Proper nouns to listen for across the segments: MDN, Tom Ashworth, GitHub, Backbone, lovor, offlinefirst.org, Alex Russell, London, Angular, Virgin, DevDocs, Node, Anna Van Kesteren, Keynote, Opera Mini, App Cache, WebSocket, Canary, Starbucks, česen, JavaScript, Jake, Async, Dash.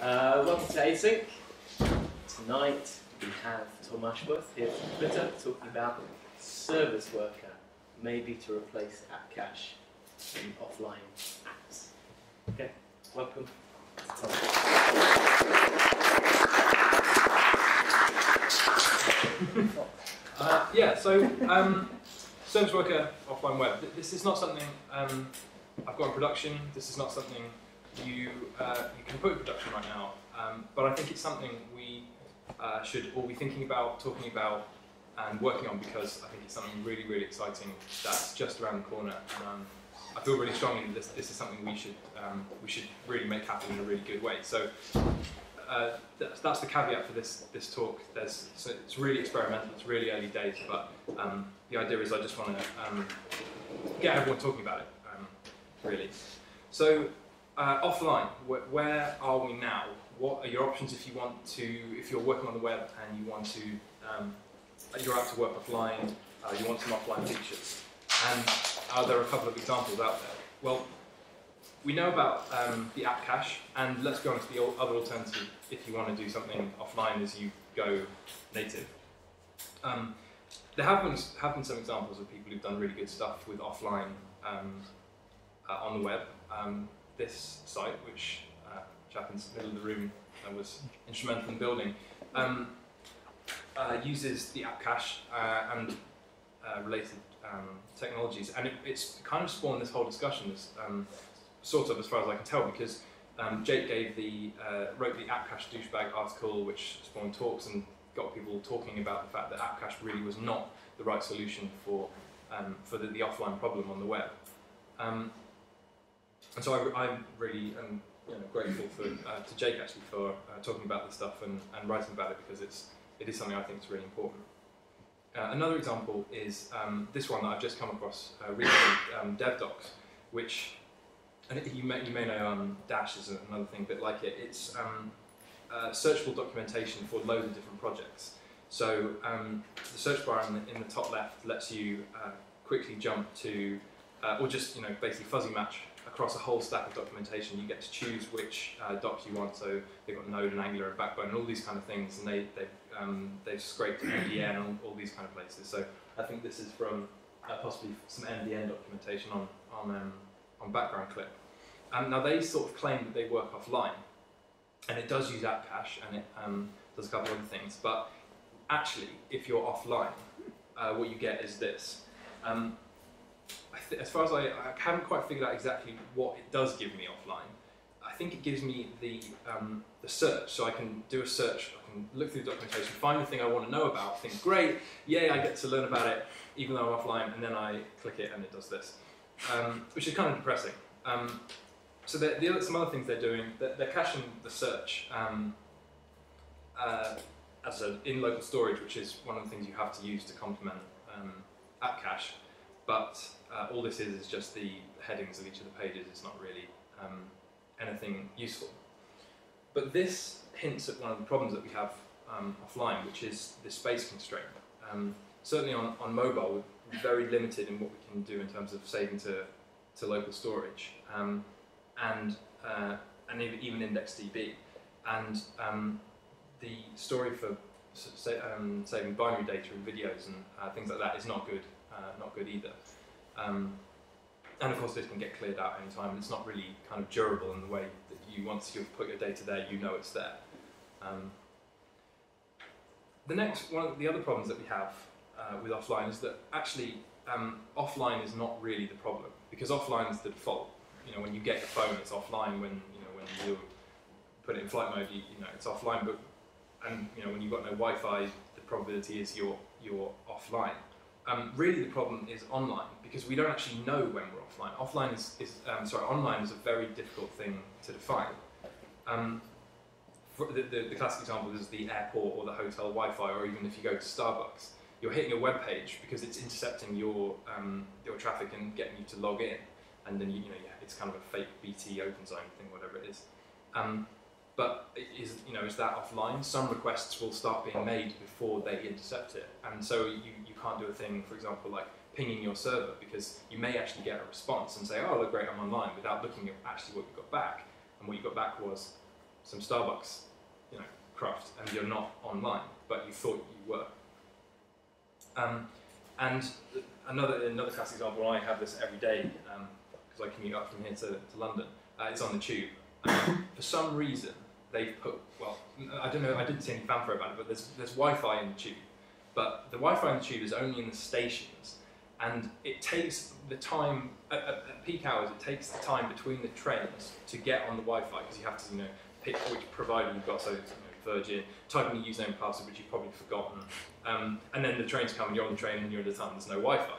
Welcome to Async. Tonight we have Tom Ashworth here from Twitter talking about Service Worker, maybe to replace App Cache in offline apps. Okay, welcome to Tom. So Service Worker offline web. This is not something I've got in production. This is not something you can put in production right now, but I think it's something we should all be thinking about, talking about, and working on, because I think it's something really, really exciting that's just around the corner. And, I feel really strongly that this is something we should really make happen in a really good way. So that's the caveat for this talk. So it's really experimental, it's really early days, but the idea is I just want to get everyone talking about it, really. So. Offline, where are we now? What are your options if you want to, if you're working on the web and you want to, you're out to work offline, you want some offline features? And there are a couple of examples out there. Well, we know about the app cache, and let's go on to the other alternative if you want to do something offline as you go native. There have been some examples of people who've done really good stuff with offline on the web. This site, which chap in the middle of the room was instrumental in building, uses the app cache and related technologies, and it's kind of spawned this whole discussion, sort of, as far as I can tell, because Jake wrote the App Cache Douchebag article, which spawned talks and got people talking about the fact that app cache really was not the right solution for the offline problem on the web. And so I really am grateful to Jake actually for talking about this stuff and writing about it, because it is something I think is really important. Another example is this one that I've just come across recently, DevDocs, which you may know Dash is another thing a bit like it. It's searchable documentation for loads of different projects. So the search bar in the top left lets you quickly jump to, or just basically fuzzy match across a whole stack of documentation. You get to choose which doc you want, so they've got Node and Angular and Backbone and all these kind of things, and they've scraped MDN and all these kind of places. So I think this is from possibly some MDN documentation on Background Clip. Now they sort of claim that they work offline, and it does use app cache, and it does a couple of other things, but actually, if you're offline, what you get is this. As far as I haven't quite figured out exactly what it does give me offline. I think it gives me the search, so I can do a search, I can look through the documentation, find the thing I want to know about, think, great, yay, I get to learn about it, even though I'm offline, and then I click it and it does this, which is kind of depressing. So some other things they're doing, they're caching the search in local storage, which is one of the things you have to use to complement app cache. But all this is just the headings of each of the pages. It's not really anything useful. But this hints at one of the problems that we have offline, which is the space constraint. Certainly on mobile, we're very limited in what we can do in terms of saving to local storage, and even IndexedDB. And the story for saving binary data and videos and things like that is not good. Not good either. And of course this can get cleared out any time. It's not really kind of durable in the way that once you've put your data there, you know it's there. The next one of the other problems that we have with offline is that actually offline is not really the problem, because offline is the default. When you get your phone, it's offline. When when you put it in flight mode, it's offline. But when you've got no Wi-Fi, the probability is you're offline. Really, the problem is online, because we don't actually know when we're offline. Online is a very difficult thing to define. The classic example is the airport or the hotel Wi-Fi, or even if you go to Starbucks, you're hitting a web page because it's intercepting your traffic and getting you to log in, and then it's kind of a fake BT open zone thing, whatever it is. But is that offline? Some requests will start being made before they intercept it. And so you can't do a thing, for example, like pinging your server, because you may actually get a response and say, oh, look, great, I'm online, without looking at actually what you got back. And what you got back was some Starbucks, you know, craft, and you're not online, but you thought you were. And another classic example, I have this every day because I commute up from here to London. It's on the Tube. For some reason, they've put, well, I don't know, I didn't see any fanfare about it, but there's Wi-Fi in the Tube. But the Wi-Fi in the Tube is only in the stations, and it takes the time, at peak hours, it takes the time between the trains to get on the Wi-Fi, because you have to, you know, pick which provider you've got, so it's, you know, Virgin, type in the username and password, which you've probably forgotten, and then the trains come and you're on the train and you're at a time there's no Wi-Fi.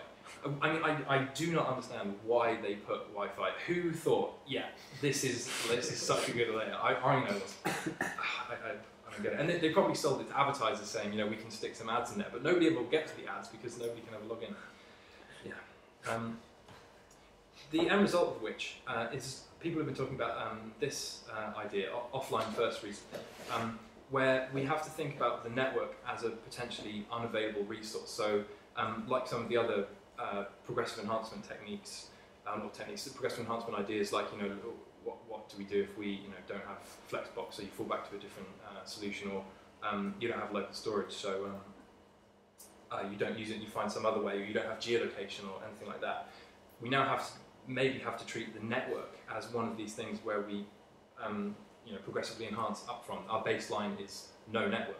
I mean, I do not understand why they put Wi-Fi. Who thought, yeah, this is such a good layer. I know this. I don't get it. And they probably sold it to advertisers saying, you know, we can stick some ads in there, but nobody ever gets to the ads because nobody can ever log in. Yeah. The end result of which is people have been talking about this idea, offline first recently, where we have to think about the network as a potentially unavailable resource. So, like some of the other progressive enhancement techniques, progressive enhancement ideas, like, you know, what do we do if we, you know, don't have Flexbox, so you fall back to a different solution, or you don't have local storage, so you don't use it and you find some other way, or you don't have geolocation or anything like that. We now have to maybe have to treat the network as one of these things where we, you know, progressively enhance up from. Our baseline is no network,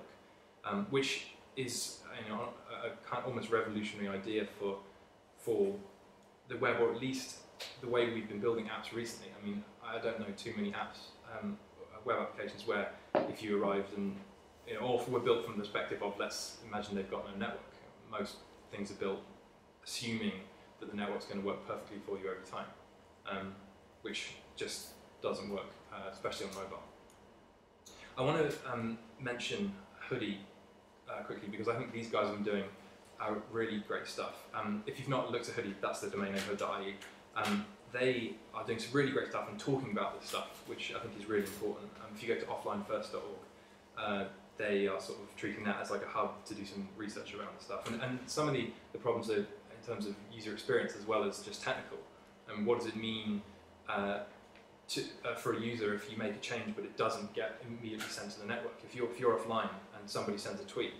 which is, you know, a kind of almost revolutionary idea for the web, or at least the way we've been building apps recently. I mean, I don't know too many apps, web applications where if you arrived and, you know, or were built from the perspective of, let's imagine they've got no network. Most things are built assuming that the network's going to work perfectly for you every time, which just doesn't work, especially on mobile. I want to mention Hoodie quickly, because I think these guys have been doing really great stuff. If you've not looked at Hoodie, that's the domain of hoodie.ie. They are doing some really great stuff and talking about this stuff, which I think is really important. If you go to offlinefirst.org, they are sort of treating that as like a hub to do some research around the stuff. And some of the problems are in terms of user experience as well as just technical. And what does it mean for a user if you make a change but it doesn't get immediately sent to the network? If you're offline and somebody sends a tweet,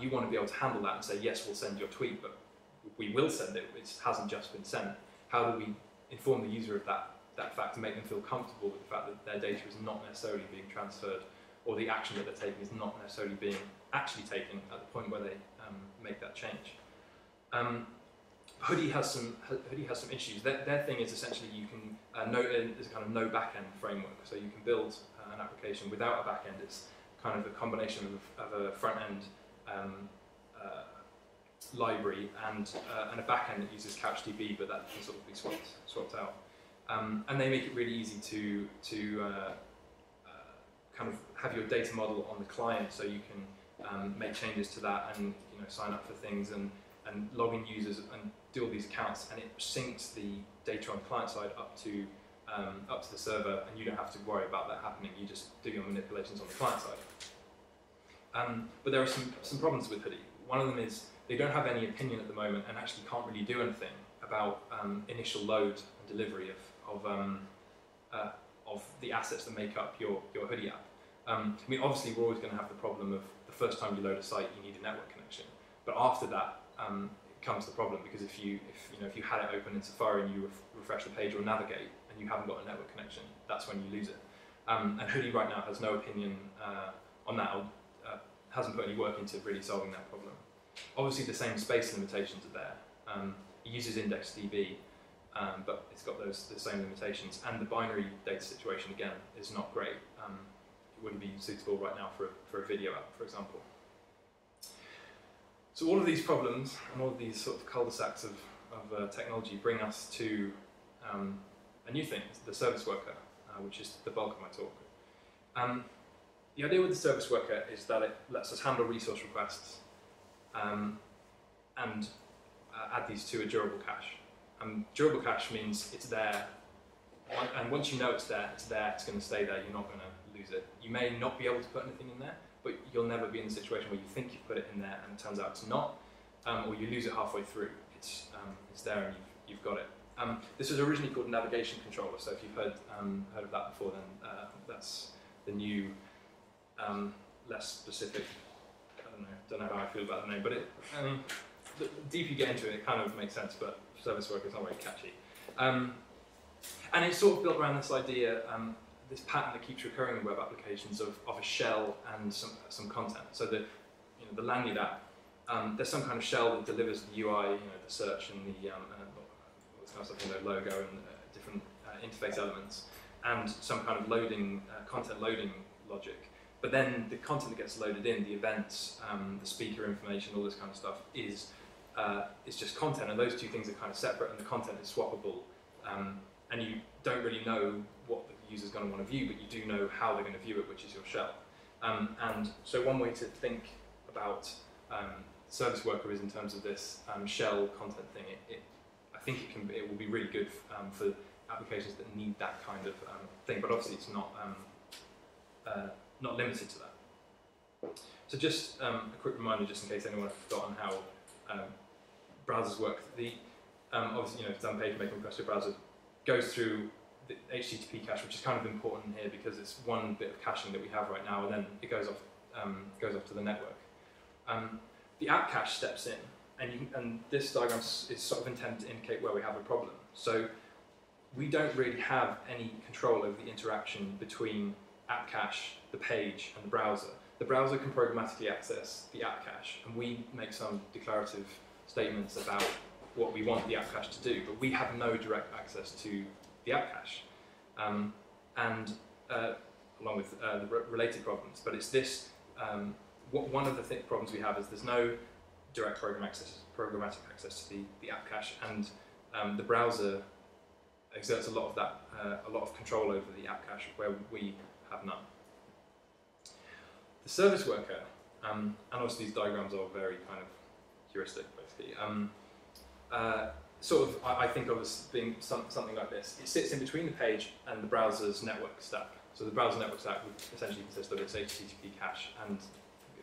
you want to be able to handle that and say, yes, we'll send your tweet, but we will send it, it hasn't just been sent. How do we inform the user of that fact and make them feel comfortable with the fact that their data is not necessarily being transferred, or the action that they're taking is not necessarily being actually taken at the point where they make that change? Hoodie has some issues. Their thing is essentially you can, there's a kind of no backend framework, so you can build an application without a backend. It's kind of a combination of a front end library and a backend that uses CouchDB, but that can sort of be swapped out. And they make it really easy to kind of have your data model on the client, so you can make changes to that and, you know, sign up for things and log in users and do all these accounts, and it syncs the data on the client side up to the server, and you don't have to worry about that happening. You just do your manipulations on the client side. But there are some problems with Hoodie. One of them is they don't have any opinion at the moment and actually can't really do anything about initial load and delivery of the assets that make up your Hoodie app. I mean, obviously we're always going to have the problem of the first time you load a site you need a network connection, but after that comes the problem, because if you had it open in Safari and you refresh the page or navigate and you haven't got a network connection, that's when you lose it. And Hoodie right now has no opinion on that, or hasn't put any work into really solving that problem. Obviously the same space limitations are there. It uses IndexedDB, but it's got the same limitations, and the binary data situation again is not great. It wouldn't be suitable right now for a video app, for example. So all of these problems and all of these sort of cul-de-sacs of technology bring us to a new thing, the service worker, which is the bulk of my talk. The idea with the service worker is that it lets us handle resource requests and add these to a durable cache. Durable cache means it's there, and once you know it's there, it's going to stay there, you're not going to lose it. You may not be able to put anything in there, but you'll never be in the situation where you think you put it in there and it turns out it's not, or you lose it halfway through. It's there and you've got it. This was originally called navigation controller, so if you've heard of that before, then that's the new, less specific, I don't know how I feel about the name, but it, the deeper you get into it, it kind of makes sense, but Service Worker is not very catchy. And it's sort of built around this idea, this pattern that keeps recurring in web applications of a shell and some content. So the, the Langley app, there's some kind of shell that delivers the UI, the search and the logo and different interface elements, and some kind of loading, content loading logic. But then the content that gets loaded in, the events, the speaker information, all this kind of stuff is just content, and those two things are kind of separate, and the content is swappable, and you don't really know what the user's going to want to view, but you do know how they're going to view it, which is your shell. And so one way to think about Service Worker is in terms of this shell content thing. I think it will be really good for applications that need that kind of thing, but obviously it's not not limited to that. So just a quick reminder, just in case anyone has forgotten how browsers work. The obviously, if it's done page making request to a browser, goes through the HTTP cache, which is kind of important here because it's one bit of caching that we have right now, and then it goes off to the network. The app cache steps in, and this diagram is sort of intended to indicate where we have a problem. So we don't really have any control over the interaction between app cache, the page, and the browser. The browser can programmatically access the app cache, and we make some declarative statements about what we want the app cache to do, but we have no direct access to the app cache, along with the related problems. But it's this, one of the problems we have is there's no direct programmatic access to the app cache, and the browser exerts a lot of that, a lot of control over the app cache where we have none. The Service Worker, and also these diagrams are very kind of heuristic, basically. Sort of, I think of as being something like this. It sits in between the page and the browser's network stack. So the browser network stack would essentially consist of its HTTP cache and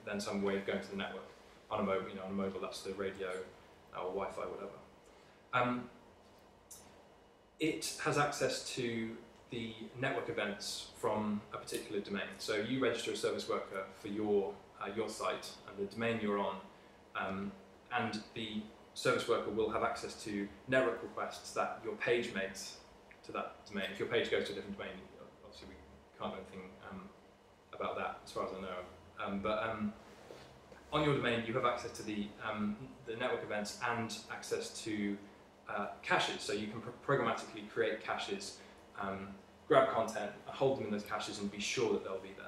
then some way of going to the network. On a mobile, on a mobile that's the radio or Wi-Fi, whatever. It has access to the network events from a particular domain. So you register a Service Worker for your site and the domain you're on, and the Service Worker will have access to network requests that your page makes to that domain. If your page goes to a different domain, obviously we can't do anything about that, as far as I know. But on your domain, you have access to the network events and access to caches. So you can programmatically create caches, grab content, hold them in those caches, and be sure that they'll be there.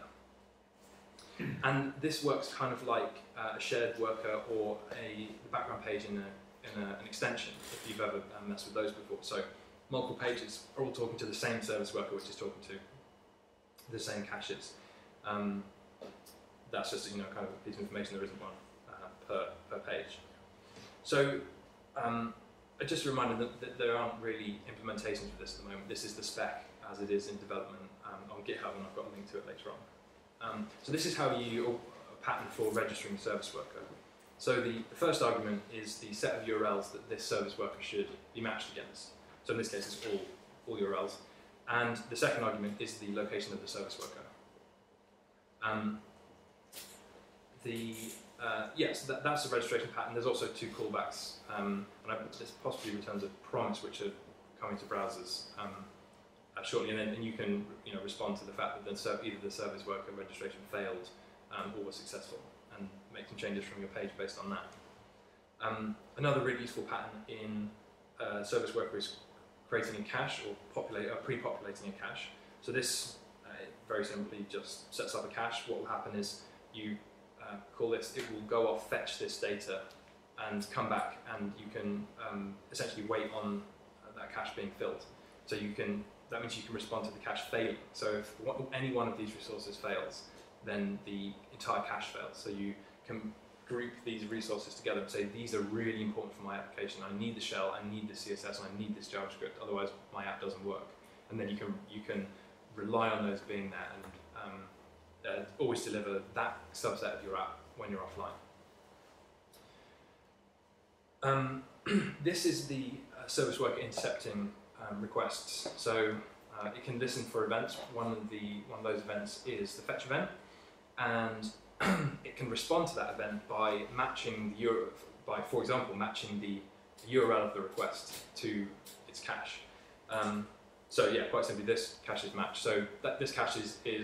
And this works kind of like a shared worker or the background page in an extension, if you've ever messed with those before. So multiple pages are all talking to the same Service Worker, which is talking to the same caches. That's just kind of a piece of information. There isn't one per page. So just a reminder that there aren't really implementations of this at the moment. This is the spec as it is in development on GitHub, and I've got a link to it later on. So this is how you pattern for registering a Service Worker. So the first argument is the set of URLs that this Service Worker should be matched against. So in this case, it's all URLs. And the second argument is the location of the Service Worker. So that's the registration pattern. There's also two callbacks, and this possibly returns a promise which are coming to browsers shortly, and you can respond to the fact that either the Service Worker registration failed or was successful, and make some changes from your page based on that. Another really useful pattern in Service Worker is creating a cache or pre-populating a cache. So this very simply just sets up a cache. What will happen is you call this, it will go off, fetch this data, and come back, and you can essentially wait on that cache being filled. So you can. That means you can respond to the cache failing. So if any one of these resources fails, then the entire cache fails. So you can group these resources together and say, these are really important for my application. I need the shell, I need the CSS, and I need this JavaScript, otherwise my app doesn't work. And then you can rely on those being there and always deliver that subset of your app when you're offline. This is the Service Worker intercepting requests. So It can listen for events. One of those events is the fetch event, and it can respond to that event by matching the for example matching the URL of the request to its cache. So yeah, quite simply, this cache is matched. So that this cache is a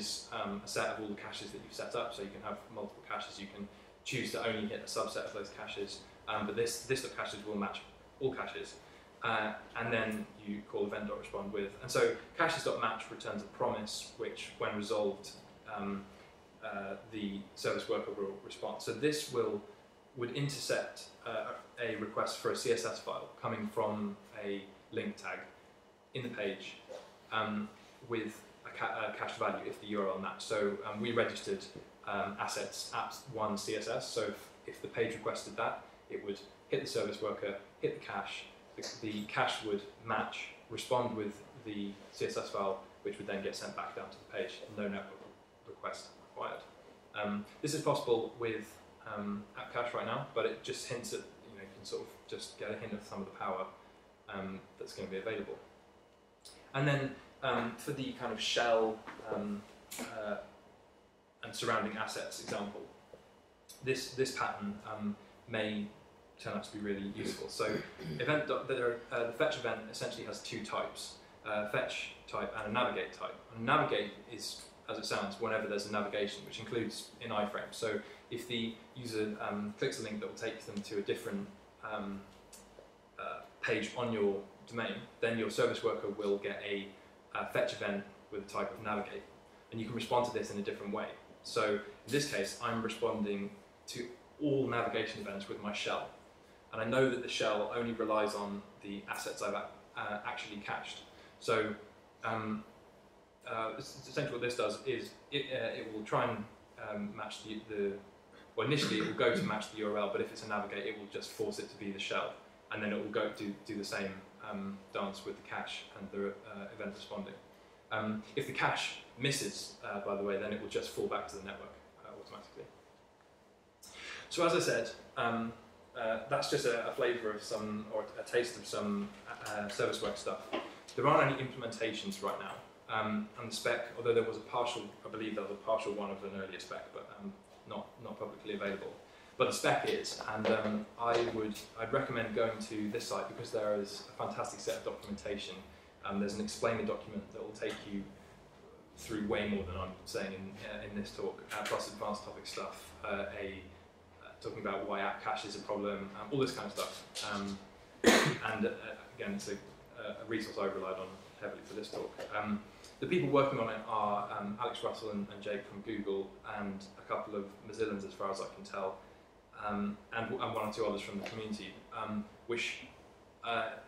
set of all the caches that you've set up. So you can have multiple caches. You can choose to only hit a subset of those caches. But this of caches will match all caches. And then you call event.respond with. And so caches.match returns a promise, which when resolved, the service worker will respond. So this would intercept a request for a CSS file coming from a link tag in the page with a cached value if the URL matched. So we registered assets at 1 CSS. So if the page requested that, it would hit the service worker, hit the cache. The cache would match, respond with the CSS file, which would then get sent back down to the page. No network request required. This is possible with App Cache right now, but it just hints at, you know, you can sort of just get a hint of some of the power that's going to be available. And then for the kind of shell and surrounding assets example, this pattern may turn out to be really useful. So the fetch event essentially has two types, fetch type and a navigate type. And navigate is, as it sounds, whenever there's a navigation, which includes in iframe. So if the user clicks a link that will take them to a different page on your domain, then your service worker will get a fetch event with the type of navigate. And you can respond to this in a different way. So in this case, I'm responding to all navigation events with my shell. And I know that the shell only relies on the assets I've actually cached. So essentially what this does is it will try and match the well, initially it will go to match the URL, but if it's a navigate, it will just force it to be the shell. And then it will go do the same dance with the cache and the event responding. If the cache misses, by the way, then it will just fall back to the network automatically. So as I said, that's just a flavour of some, or a taste of some service work stuff. There aren't any implementations right now. And the spec, although there was a partial, I believe there was a partial one of an earlier spec, but not publicly available. But the spec is, and I'd recommend going to this site because there is a fantastic set of documentation. There's an explainer document that will take you through way more than I'm saying in this talk, plus advanced topic stuff, talking about why app cache is a problem, all this kind of stuff. And again, it's a resource I relied on heavily for this talk. The people working on it are Alex Russell and Jake from Google, and a couple of Mozillans as far as I can tell, and one or two others from the community, which there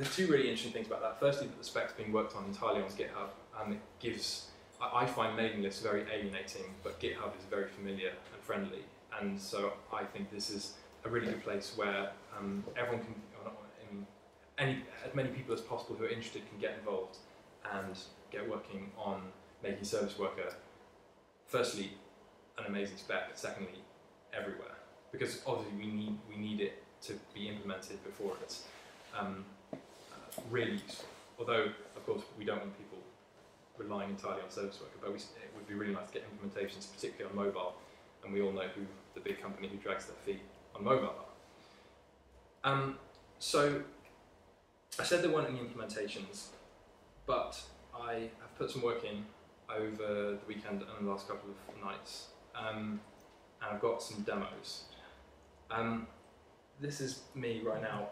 are two really interesting things about that. Firstly, that the spec's being worked on entirely on GitHub, and it gives, I find mailing lists very alienating, but GitHub is very familiar and friendly. And so I think this is a really good place where everyone can, as many people as possible who are interested can get involved and get working on making Service Worker, firstly, an amazing spec, secondly, everywhere. Because obviously we need it to be implemented before it's really useful. Although, of course, we don't want people relying entirely on Service Worker, but it would be really nice to get implementations, particularly on mobile. And we all know who the big company who drags their feet on mobile are. So I said there weren't any implementations, but I have put some work in over the weekend and the last couple of nights, and I've got some demos. This is me right now.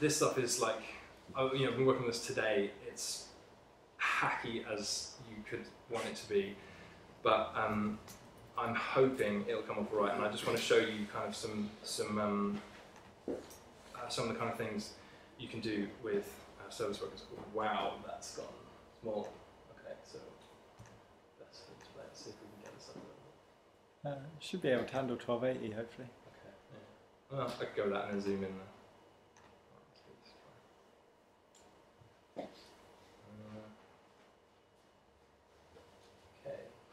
This stuff is like, I've been working on this today. It's hacky as you could want it to be, but I'm hoping it'll come off right. And I just want to show you kind of some of the kind of things you can do with service workers. Wow, that's gone small. Okay, so that's the display. Let's see if we can get this up a little bit. Should be able to handle 1280 hopefully. Okay. Yeah. Well, I could go with that and then zoom in there.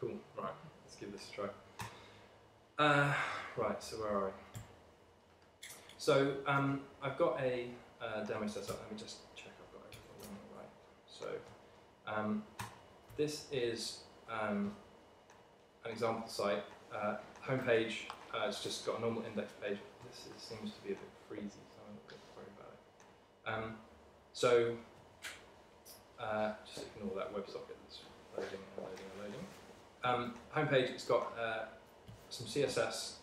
Cool. Right, let's give this a try. Right, so where are I? So I've got a demo setup. Let me just check I've got everything right. So this is an example site, homepage. It's just got a normal index page. This seems to be a bit freezy, so I'm not going to worry about it. Just ignore that WebSocket that's loading and loading and loading. Homepage, it's got some CSS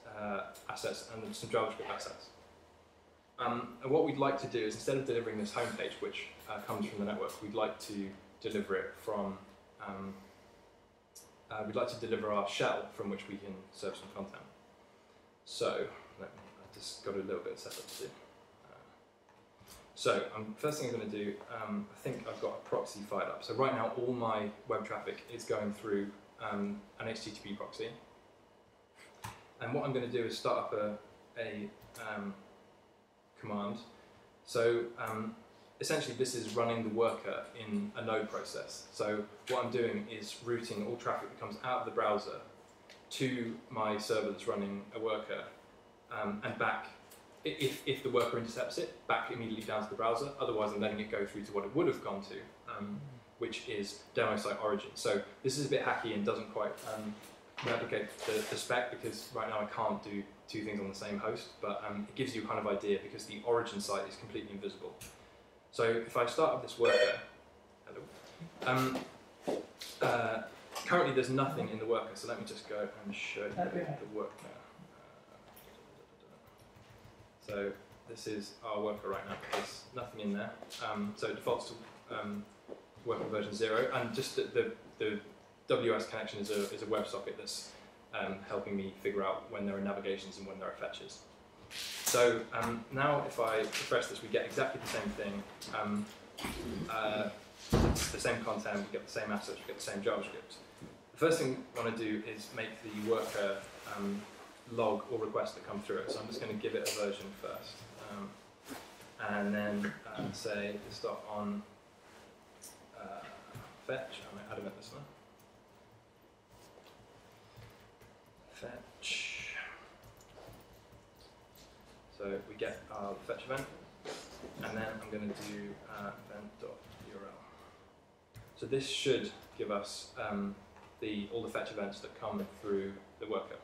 assets and some JavaScript assets. And what we'd like to do is, instead of delivering this homepage, which comes from the network, we'd like to deliver it from, we'd like to deliver our shell from which we can serve some content. So, I've just got a little bit of setup to do. So, first thing I'm going to do, I think I've got a proxy fired up. So right now, all my web traffic is going through an HTTP proxy. And what I'm going to do is start up a command. So essentially, this is running the worker in a node process. So what I'm doing is routing all traffic that comes out of the browser to my server that's running a worker, and back, if the worker intercepts it, back immediately down to the browser. Otherwise, I'm letting it go through to what it would have gone to, which is demo site origin. So this is a bit hacky and doesn't quite replicate the spec, because right now I can't do two things on the same host, but it gives you a kind of idea, because the origin site is completely invisible. So if I start up this worker, hello, currently there's nothing in the worker, so let me just go and show you the worker. So this is our worker right now. There's nothing in there. So it defaults to worker version 0, and just the WS connection is a WebSocket that's helping me figure out when there are navigations and when there are fetches. So now if I refresh this, we get exactly the same thing. It's the same content, we get the same assets, we get the same JavaScript. The first thing I want to do is make the worker log all requests that come through it. So I'm just going to give it a version first. And then say stop on fetch. I might add this one. Fetch. So we get our fetch event, and then I'm going to do event.url. So this should give us all the fetch events that come through the worker.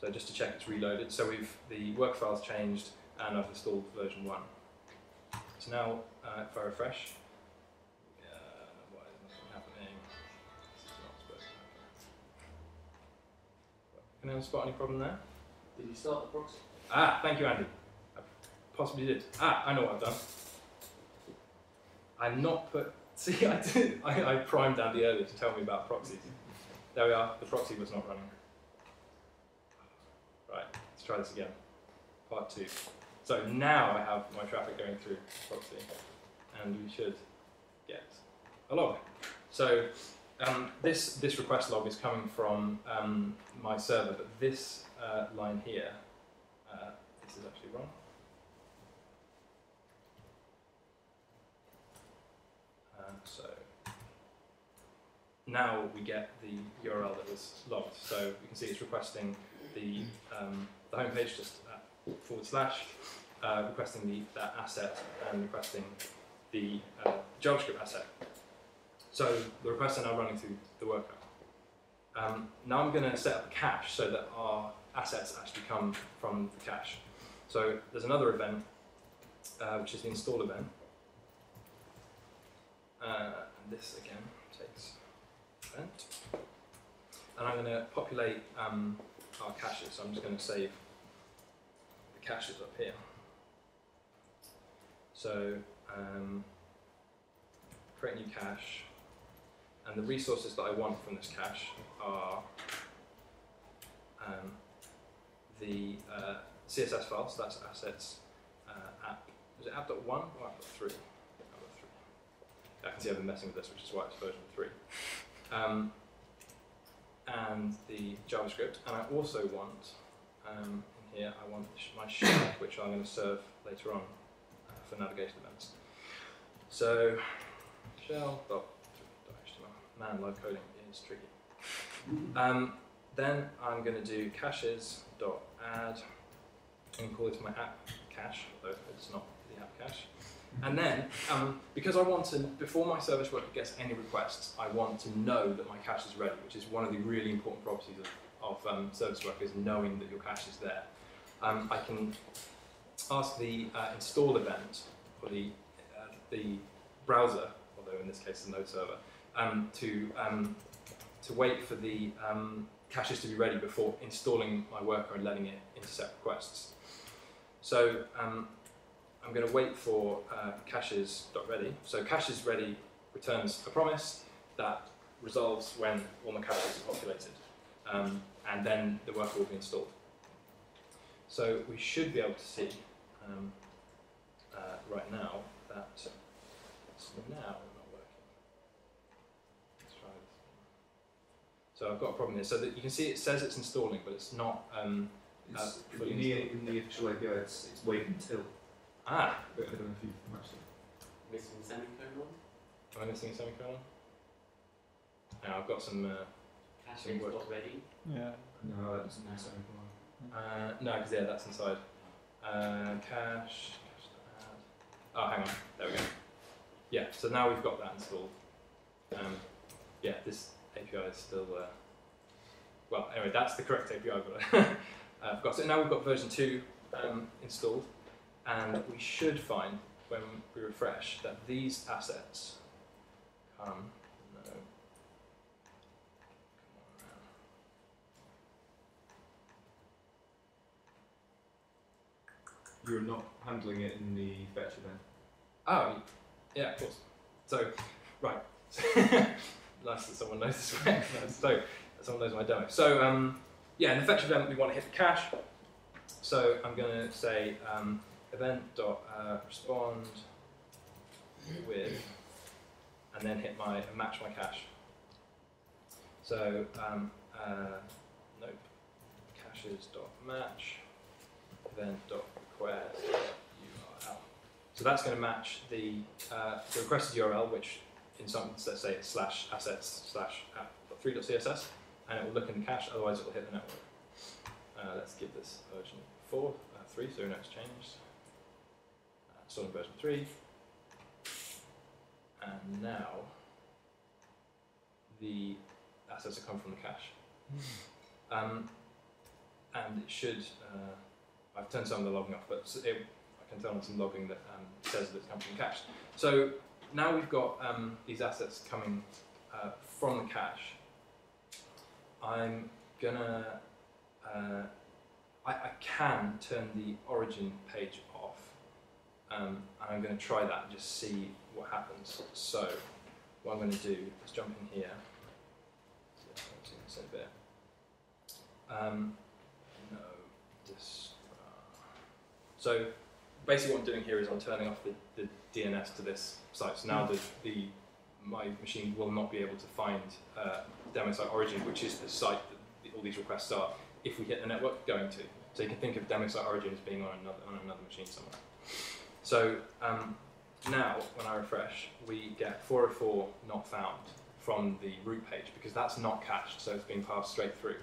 So just to check it's reloaded. So the work file's changed, and I've installed version 1. So now if I refresh, why is nothing happening? This is not supposed to happen. Can anyone spot any problem there? Did you start the proxy? Ah, thank you, Andy. I possibly did. Ah, I know what I've done. I'm not put. See, I did. I primed Andy earlier to tell me about proxies. There we are. The proxy was not running. Right, let's try this again. Part 2. So now I have my traffic going through proxy, and we should get a log. So this request log is coming from my server, but this line here, this is actually wrong. So now we get the URL that was logged. So you can see it's requesting the homepage, just / requesting that asset, and requesting the JavaScript asset. So the requests are now running through the worker. Now I'm going to set up a cache so that our assets actually come from the cache. So there's another event, which is the install event. And this again takes event. And I'm going to populate our caches, so I'm just going to save the caches up here. So create new cache, and the resources that I want from this cache are the CSS files, so that's assets, app. Is it app.1 or app.3? I can see I've been messing with this, which is why it's version 3. And the JavaScript, and I also want, in here, I want my shell, which I'm going to serve later on for navigation events. So, shell.html. Man, live coding is tricky. Then I'm going to do caches.add, and call it my app cache, although it's not the app cache. And then, because I want to, before my service worker gets any requests, I want to know that my cache is ready, which is one of the really important properties of service worker, is knowing that your cache is there. I can ask the install event, or the browser, although in this case it's a Node server, to wait for the caches to be ready before installing my worker and letting it intercept requests. So I'm going to wait for caches.ready. So caches ready returns a promise that resolves when all my caches are populated, and then the worker will be installed. So we should be able to see right now that it's now not working. Let's try this. So I've got a problem here. So that you can see it says it's installing, but it's not. It's in the official API, it's wait until. Ah, I don't know if you've actually missing a semicolon. Am I missing a semicolon? No, I've got some. Cache is not ready. Yeah. No, that's not a semicolon. No, because yeah, that's inside. Cache. Oh, hang on. There we go. Yeah. So now we've got that installed. Yeah, this API is still. Well, anyway, that's the correct API, but I've got so now we've got version 2 installed. And we should find, when we refresh, that these assets come on. You're not handling it in the fetch event. Oh, yeah, of course. So, right. Nice that someone knows this way. So, someone knows my demo. So, yeah, in the fetch event, we want to hit the cache. So, I'm going to say, event.respond with, and then hit my match my cache. So nope, caches.match, event.request URL. So that's going to match the requested URL, which in some let's say it's /assets/app3.css, and it will look in the cache. Otherwise, it will hit the network. Let's give this version 4.3, so no change. Installed in version 3, and now the assets have come from the cache. And it should, I've turned some of the logging off, but I can turn on some logging that says that it's come from the cache. So now we've got these assets coming from the cache. I'm gonna, I can turn the origin page off. And I'm going to try that and just see what happens. So, what I'm going to do is jump in here. So, basically, what I'm doing here is I'm turning off the DNS to this site. So now my machine will not be able to find demo site origin, which is the site that all these requests are. If we hit the network, going to. So you can think of demo site origin as being on another machine somewhere. So now, when I refresh, we get 404 not found from the root page, because that's not cached, so it's being passed straight through.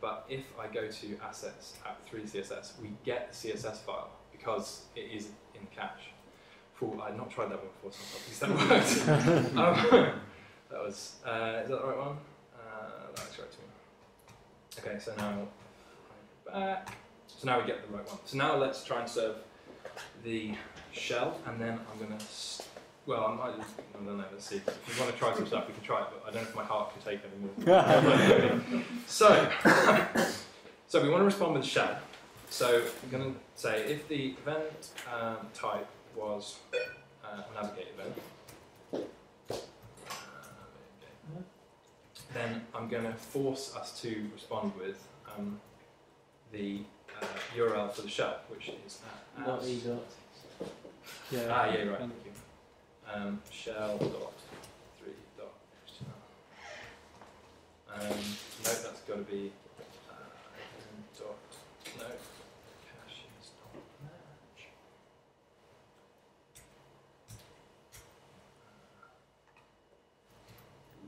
But if I go to assets app3.css, we get the CSS file, because it is in the cache. Ooh, I'd not tried that one before, so I'm not pleased that worked. That was, is that the right one? That looks right to me. Okay, so now, back. So now we get the right one. So now let's try and serve the shell, and then I'm going to, well, I might just, I don't know, let's see. If you want to try some stuff, we can try it, but I don't know if my heart can take any more. So we want to respond with shell. So I'm going to say, if the event type was navigate event, then I'm going to force us to respond with the URL for the shell, which is what you got. Yeah. Ah, yeah, right. Shell.3.html. No, that's got to be dot. No, caches.match.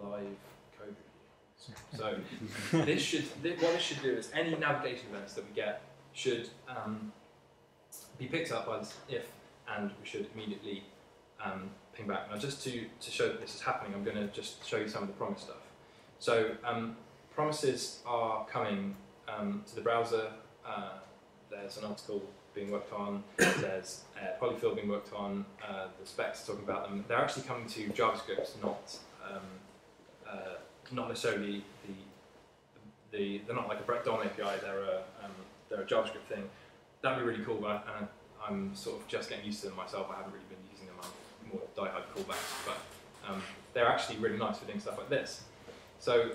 Live. So this should, what this should do is any navigation events that we get should be picked up by this if and we should immediately ping back. Now just to show that this is happening, I'm going to just show you some of the promise stuff. So promises are coming to the browser. There's an article being worked on, there's polyfill being worked on, the specs talking about them. They're actually coming to JavaScript, not necessarily the they're not like a Backbone API, they're a JavaScript thing. That'd be really cool, but I'm sort of just getting used to them myself. I haven't really been using them. I'm more die-hard callbacks, but they're actually really nice for doing stuff like this. So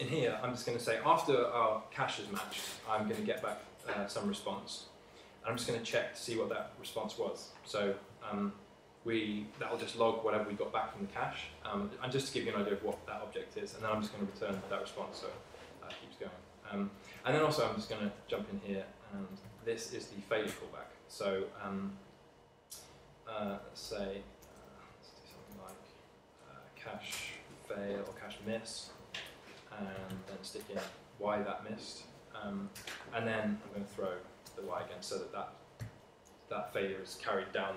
in here, I'm just going to say, after our cache is matched, I'm going to get back some response. I'm just going to check to see what that response was. So that'll just log whatever we got back from the cache, and just to give you an idea of what that object is, and then I'm just going to return that response, so that keeps going. And then also I'm just going to jump in here, and this is the failure callback. So let's say, let's do something like cache fail or cache miss, and then stick in why that missed, and then I'm going to throw the Y again, so that failure is carried down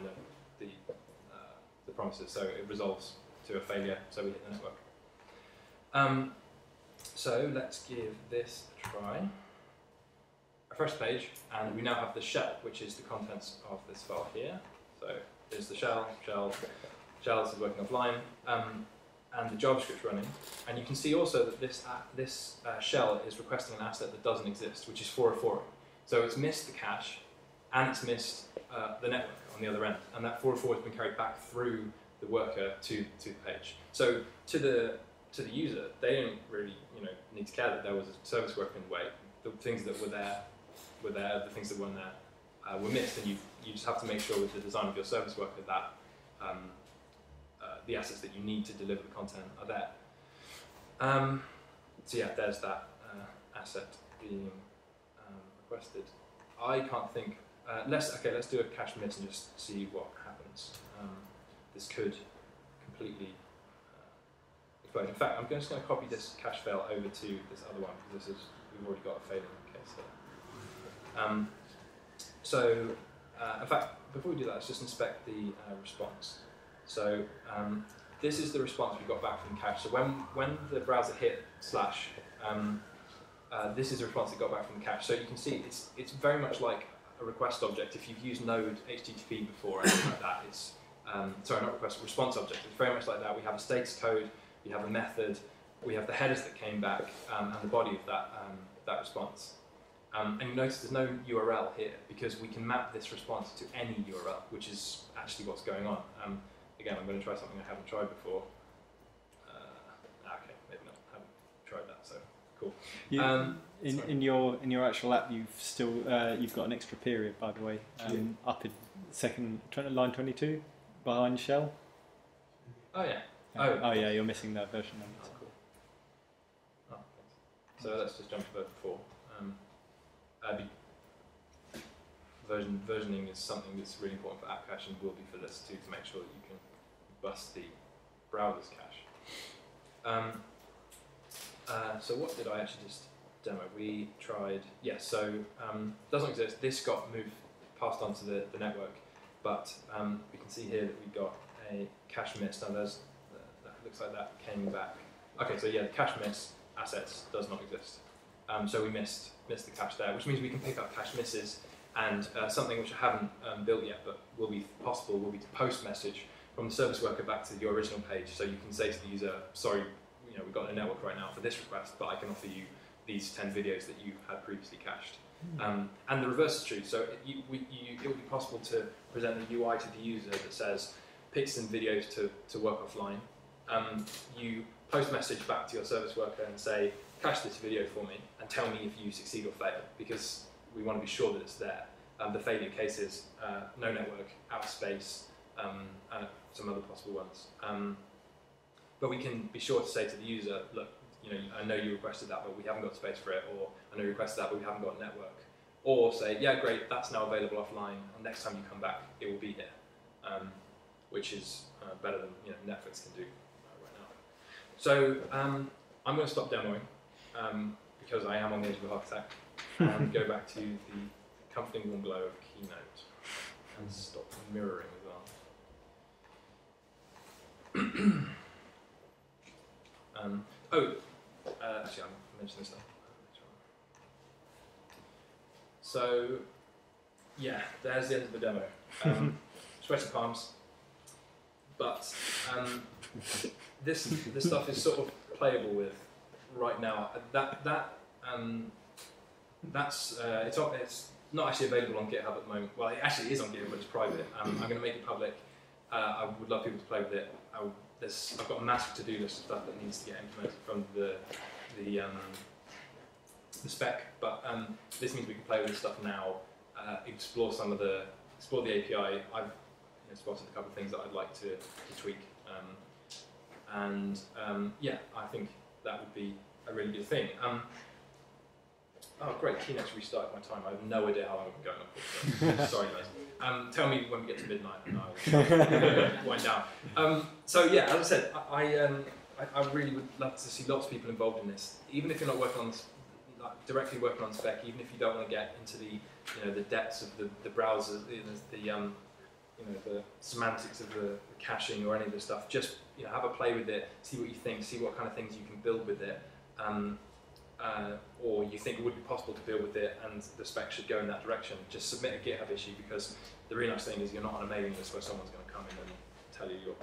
the promises, so it resolves to a failure, so we hit the network. So let's give this a try. A fresh page, and we now have the shell, which is the contents of this file here. So there's the shell is working offline, and the JavaScript running, and you can see also that this shell is requesting an asset that doesn't exist, which is 404. So it's missed the cache, and it's missed the network on the other end, and that 404 has been carried back through the worker to the page. So to the user, they didn't really need to care that there was a service worker in the way. The things that were there. The things that weren't there were missed, and you just have to make sure with the design of your service worker that the assets that you need to deliver the content are there. So yeah, there's that asset being requested. I can't think. Let's do a cache miss and just see what happens. This could completely explode. In fact, I'm just going to copy this cache fail over to this other one, because this is we've already got a failing case here. In fact, before we do that, let's just inspect the response. So this is the response we got back from cache. So when the browser hit /, this is the response that got back from the cache. So you can see it's very much like a request object. If you've used Node HTTP before or anything like that, it's sorry, not request, response object. It's very much like that. We have a status code, we have a method, we have the headers that came back, and the body of that response. And you notice there's no URL here, because we can map this response to any URL, which is actually what's going on. Again, I'm going to try something I haven't tried before. Okay, maybe not. I haven't tried that, so cool. Yeah. In your actual app, you've still you've got an extra period, by the way, up in line 22 behind shell. Oh yeah. Oh yeah, you're missing that version number. Oh, cool. Oh, thanks. So let's just jump to version 4. Versioning is something that's really important for App Cache, and will be for this too, to make sure that you can bust the browser's cache. So what did I actually just demo? We tried, yes. So doesn't exist. This got moved passed onto the network, but we can see here that we got a cache miss. Now there's that looks like that came back. Okay, so yeah, the cache miss assets does not exist. So we missed the cache there, which means we can pick up cache misses. And something which I haven't built yet, but will be possible, will be to post message from the service worker back to your original page. So you can say to the user, sorry, we've got no network right now for this request, but I can offer you these 10 videos that you had previously cached. And the reverse is true. So it would be possible to present a UI to the user that says, pick some videos to work offline. You post message back to your service worker and say, cache this video for me, and tell me if you succeed or fail, because we want to be sure that it's there. The failure case is no network, out of space, and some other possible ones. But we can be sure to say to the user, look, I know you requested that, but we haven't got space for it, or I know you requested that, but we haven't got network. Or say, yeah, great, that's now available offline, and next time you come back, it will be here, which is better than Netflix can do right now. So I'm going to stop demoing, because I am on the edge of a heart attack, and go back to the comforting warm glow of Keynote. and stop mirroring that. Actually, I mentioned this stuff. So, yeah, there's the end of the demo. Sweaty palms. But this stuff is sort of playable with right now. It's not actually available on GitHub at the moment. Well, it actually is on GitHub, but it's private. I'm going to make it public. I would love people to play with it. I've got a massive to-do list of stuff that needs to get implemented from the spec, but this means we can play with this stuff now. Explore the API. I've spotted a couple of things that I'd like to tweak, yeah, I think that would be a really good thing. Oh great, Keynote's restarted my time. I have no idea how long I've been going on for. Sorry guys. Tell me when we get to midnight and I'll wind down. So yeah, as I said, I really would love to see lots of people involved in this, even if you're not working on this, directly working on spec, even if you don't want to get into the the depths of the browser, the semantics of the caching or any of this stuff. Just have a play with it, see what you think, see what kind of things you can build with it, or you think it would be possible to build with it, and the spec should go in that direction. Just submit a GitHub issue, because the really nice thing is you're not on a mailing list where someone's going to come in and tell you you're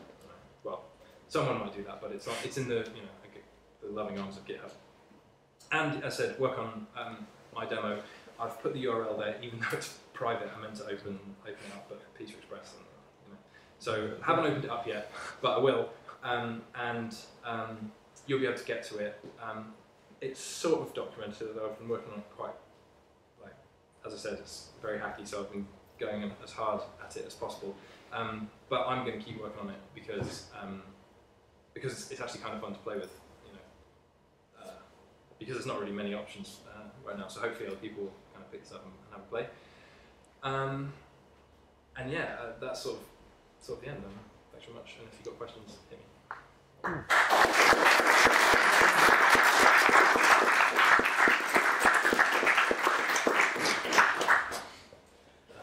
well. Someone might do that, but it's not. It's in the the loving arms of GitHub. And as I said, work on my demo. I've put the URL there, even though it's private. I meant to open it up, but Pizza Express. And, so I haven't opened it up yet, but I will. You'll be able to get to it. It's sort of documented, though I've been working on it quite, as I said, it's very hacky, so I've been going as hard at it as possible. But I'm going to keep working on it because it's actually kind of fun to play with. Because there's not really many options right now, so hopefully other people kind of pick this up and have a play. And yeah, that's sort of the end. Thanks very much, and if you've got questions, hit me.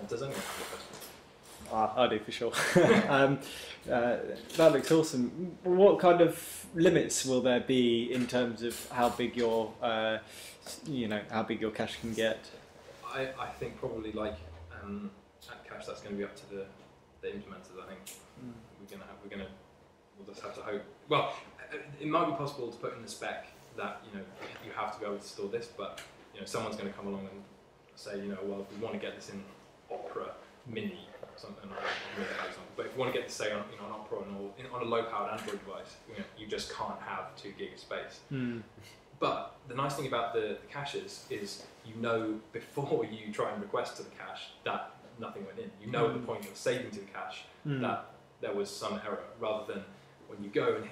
Does anyone have a question? I do, for sure. That looks awesome. What kind of limits will there be in terms of how big your, how big your cache can get? I think probably App Cache, that's going to be up to the implementers. I think we'll just have to hope. Well, it might be possible to put in the spec that you have to be able to store this, but someone's going to come along and say well, if we want to get this in Opera Mini. Something like that. But if you want to get this, say, on an Opera or on a low-powered Android device, you just can't have 2 GB of space. Mm. But the nice thing about the caches is before you try and request to the cache that nothing went in. At the point you're saving to the cache that there was some error, rather than when you go and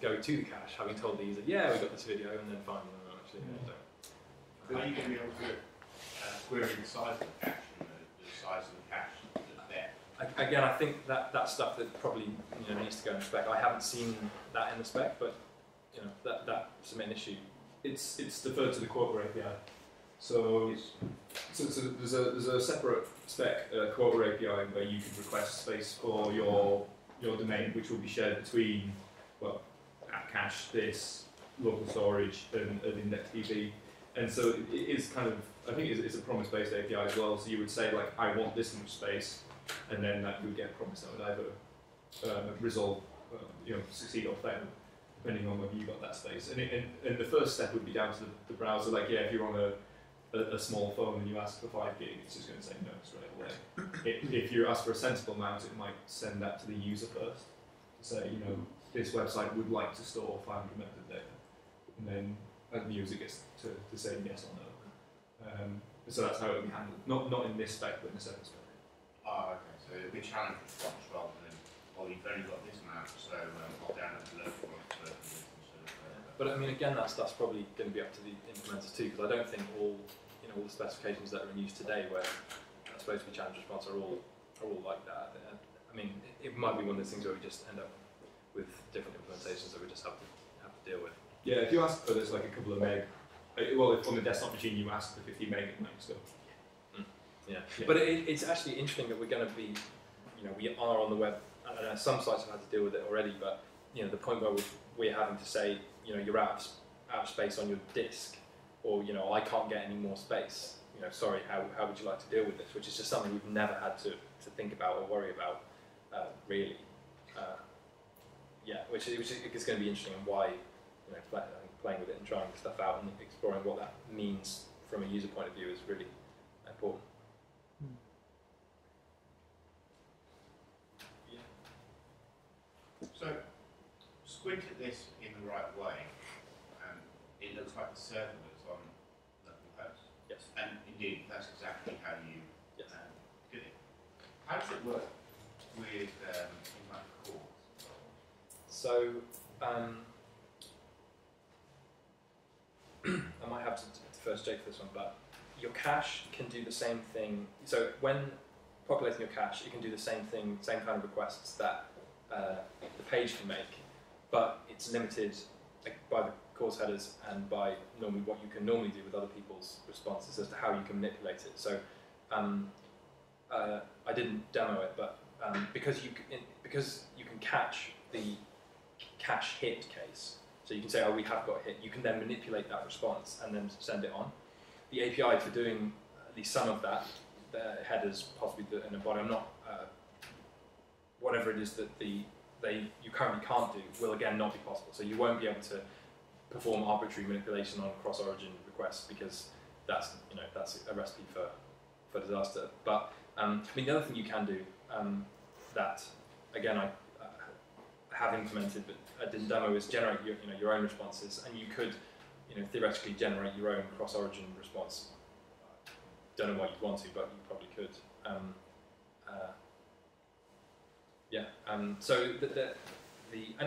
go to the cache having told the user, yeah, we got this video, and then finally actually don't. But you can be able to query the size of the cache and the size of the cache. Again, I think that stuff that probably needs to go in the spec. I haven't seen that in the spec, but that's the main issue. It's deferred to the Quarter API. So there's a separate spec Quarter API where you can request space for your domain, which will be shared between App Cache, this local storage, and IndexedDB. And so it is kind of, I think it's a promise-based API as well. So you would say I want this much space. And then you would get a promise that would either resolve, succeed or fail, depending on whether you got that space. And the first step would be down to the browser. If you're on a small phone and you ask for 5 GB, it's just going to say no straight away. If you ask for a sensible amount, it might send that to the user first to say, this website would like to store 500 MB of data, and then the user gets to say yes or no. So that's how it would be handled. Not in this spec, but in the second spec. Oh, okay, so it'll be challenging spots rather than, well, you've only got this map, so pop down at the local one. But I mean, again, that stuff's probably going to be up to the implementers too, because I don't think all the specifications that are in use today, where that's supposed to be challenge response, are all like that. I mean, it might be one of those things where we just end up with different implementations that we just have to deal with. Yeah, if you ask for there's a couple of meg, well, if on the desktop machine you ask for 50 meg, it might still. Yeah. But it's actually interesting that we're going to be, we are on the web. I know some sites have had to deal with it already, but the point where we're having to say, you're out of space on your disk, or I can't get any more space. Sorry, how would you like to deal with this? Which is just something we've never had to think about or worry about, really. Yeah, which is going to be interesting, and why playing with it and trying stuff out and exploring what that means from a user point of view is really important. Yeah. So, squint at this in the right way, and it looks like the server was on local host. Yes. And indeed, that's exactly how you did it. How does it work with in-line calls? So, I might have to first Jake for this one, but your cache can do the same thing. So when populating your cache, it can do the same thing, same kind of requests that the page can make, but it's limited by the course headers and by normally what you can normally do with other people's responses as to how you can manipulate it. So I didn't demo it, but because you can catch the cache hit case. So you can say, oh, we have got a hit. You can then manipulate that response and then send it on. The API for doing at least some of that, the headers, possibly in the body, I'm not, whatever it is that you currently can't do, will again not be possible. So you won't be able to perform arbitrary manipulation on cross-origin requests, because that's a recipe for disaster. But the other thing you can do that, again, I have implemented, but I didn't demo, is generate your own responses, and you could theoretically generate your own cross-origin response. Don't know why you'd want to, but you probably could. So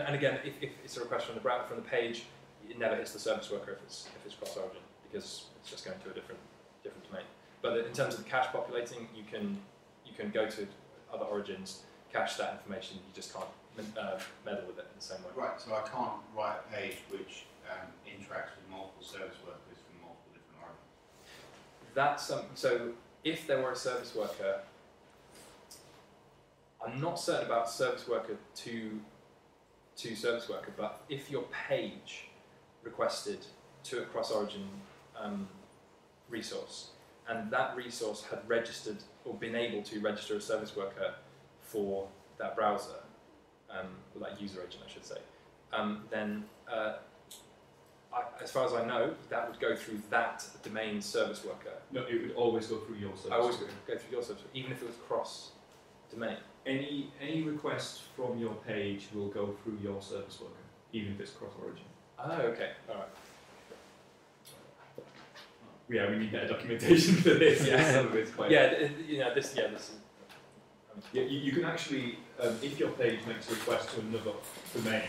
and again, if it's a request from the browser, from the page, it never hits the service worker if it's cross-origin, because it's just going to a different domain. But in terms of the cache populating, you can go to other origins, cache that information. You just can't meddle with it in the same way. Right, so I can't write a page which interacts with multiple service workers from multiple different origins. That's so if there were a service worker, I'm not certain about service worker to service worker, but if your page requested to a cross-origin resource, and that resource had registered or been able to register a service worker for that browser, like user agent, I should say, then as far as I know, that would go through that domain service worker. No, it would always go through your service worker. Always go through your service worker, even if it was cross-domain. Any request from your page will go through your service worker, even if it's cross-origin. Oh, okay, all right. Yeah, we need better documentation for this. Yeah, some of it's quite. Yeah, this. Yeah, this. Yeah, you can actually, if your page makes a request to another domain,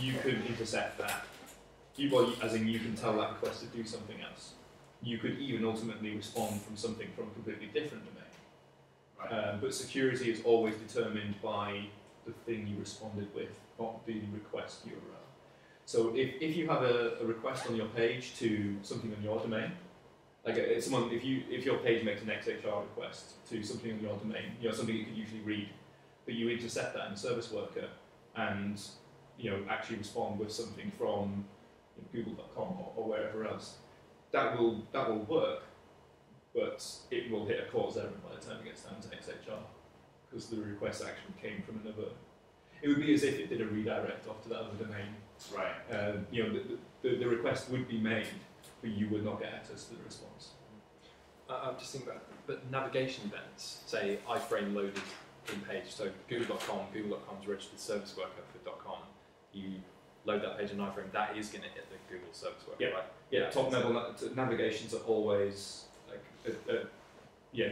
you can intercept that. You can tell that request to do something else. You could even ultimately respond from something from a completely different domain. Right. But security is always determined by the thing you responded with, not the request URL. So if you have a request on your page to something on your domain, like if your page makes an XHR request to something on your domain, something you could usually read, but you intercept that in a service worker and actually respond with something from Google.com or wherever else, that will work, but it will hit a cause error by the time it gets down to XHR, because the request actually came from another. It would be as if it did a redirect off to that other domain. Right. The request would be made, but you would not get access to the response. I'm just thinking about navigation events. Say iframe loaded in page, so Google.com, Google.com's registered service worker for .com. You load that page in iframe, that is going to hit the Google service worker, yeah. Right? Yeah, top level navigations are always like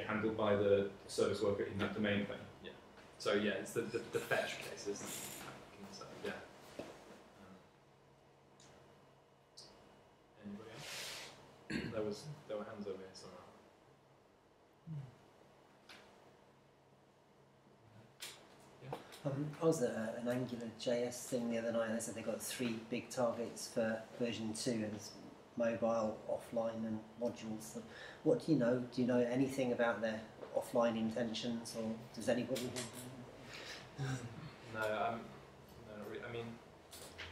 handled by the service worker in that domain thing. Yeah. So yeah, it's the fetch case, isn't it? There were hands over here somewhere. Yeah. I was at an Angular JS thing the other night, and they said they got 3 big targets for version 2, and mobile offline and modules. What do you know? Do you know anything about their offline intentions, or does anybody?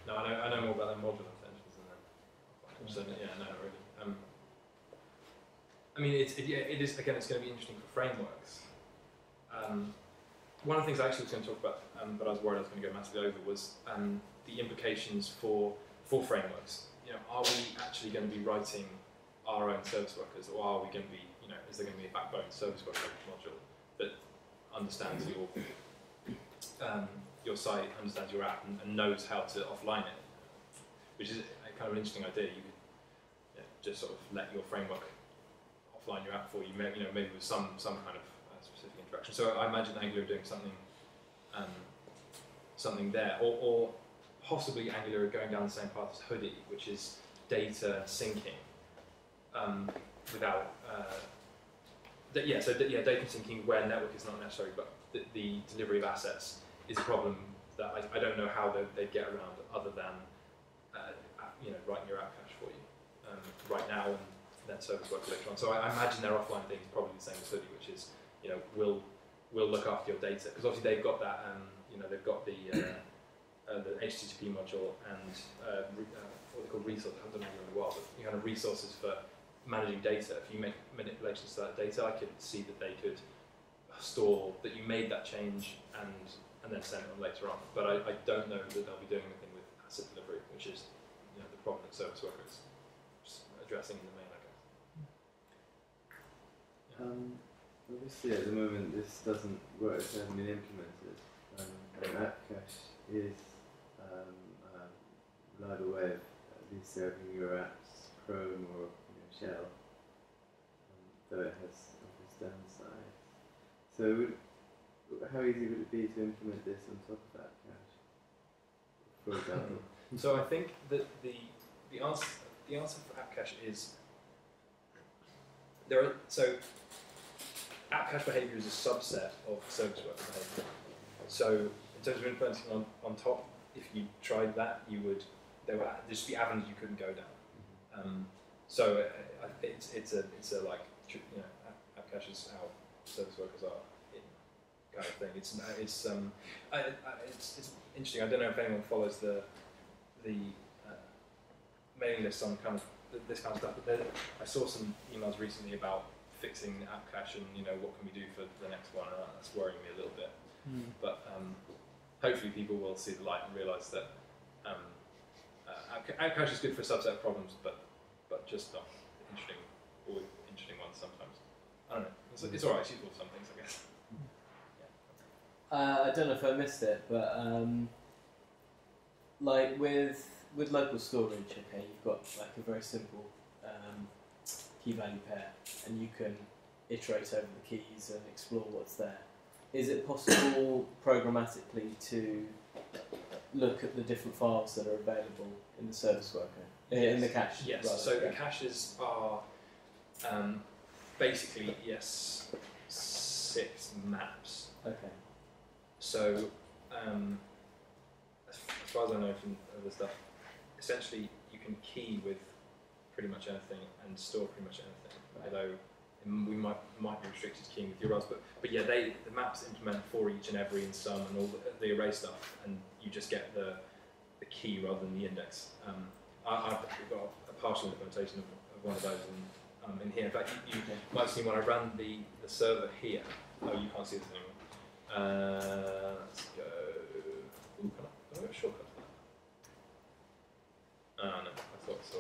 No, I know more about their module intentions than that. So yeah, no, not really. I mean, it is again. It's going to be interesting for frameworks. One of the things I actually was going to talk about, but I was worried I was going to go massively over, was the implications for frameworks. You know, are we actually going to be writing our own service workers, or are we going to be, you know, is there going to be a backbone service worker module that understands your site, understands your app, and knows how to offline it? Which is a kind of an interesting idea. You could just sort of let your framework offline your app for you, maybe, you know, maybe with some kind of specific interaction. So I imagine Angular doing something there, or possibly Angular going down the same path as Hoodie, which is data syncing without data syncing where network is not necessary, but the delivery of assets is a problem that I don't know how they get around other than writing your app cache for you right now, and then service work later on. So I imagine their offline thing is probably the same as Hoodie, which is, you know, we'll look after your data, because obviously they've got that, they've got the HTTP module and what they call resources. I don't know really well, but you have resources for managing data. If you make manipulations to that data, I could see that they could store that you made that change and then send it on later on. But I don't know that they'll be doing anything with asset delivery, which is, you know, the problem that service workers addressing in the main, I guess. Yeah. Obviously, at the moment, this doesn't work. It hasn't been implemented. App cache is a reliable way of at least serving your app's Chrome or Shell, though it has obvious downsides. So, how easy would it be to implement this on top of App Cache, for example? So, I think that the answer for App Cache is there are so. App cache behavior is a subset of service worker behavior. So in terms of influencing on top, if you tried that, there'd just be avenues you couldn't go down. So app cache is how service workers are in kind of thing. It's interesting. I don't know if anyone follows the mailing list on kind of this kind of stuff, but I saw some emails recently about fixing the app cache and, you know, what can we do for the next one, and that's worrying me a little bit. But hopefully people will see the light and realise that app cache is good for a subset of problems, but just not interesting or interesting ones sometimes. I don't know. It's alright. It's useful for some things, I guess. Yeah. I don't know if I missed it, but like with local storage, okay, you've got like a very simple key value pair, and you can iterate over the keys and explore what's there. Is it possible programmatically to look at the different files that are available in the service worker, in the cache? Yes, the caches are basically, yes, 6 maps. Okay. So, as far as I know from other stuff, essentially you can key with pretty much anything and store pretty much anything. Right. Although we might be restricted to keying with URLs, but yeah, the maps implement for each and every and sum and all the array stuff, and you just get the key rather than the index. I've got a partial implementation of one of those in here. In fact, you might have seen when I ran the server here. Oh, you can't see this anymore. Let's go. Ooh, can I have a shortcut for that? No, I thought so.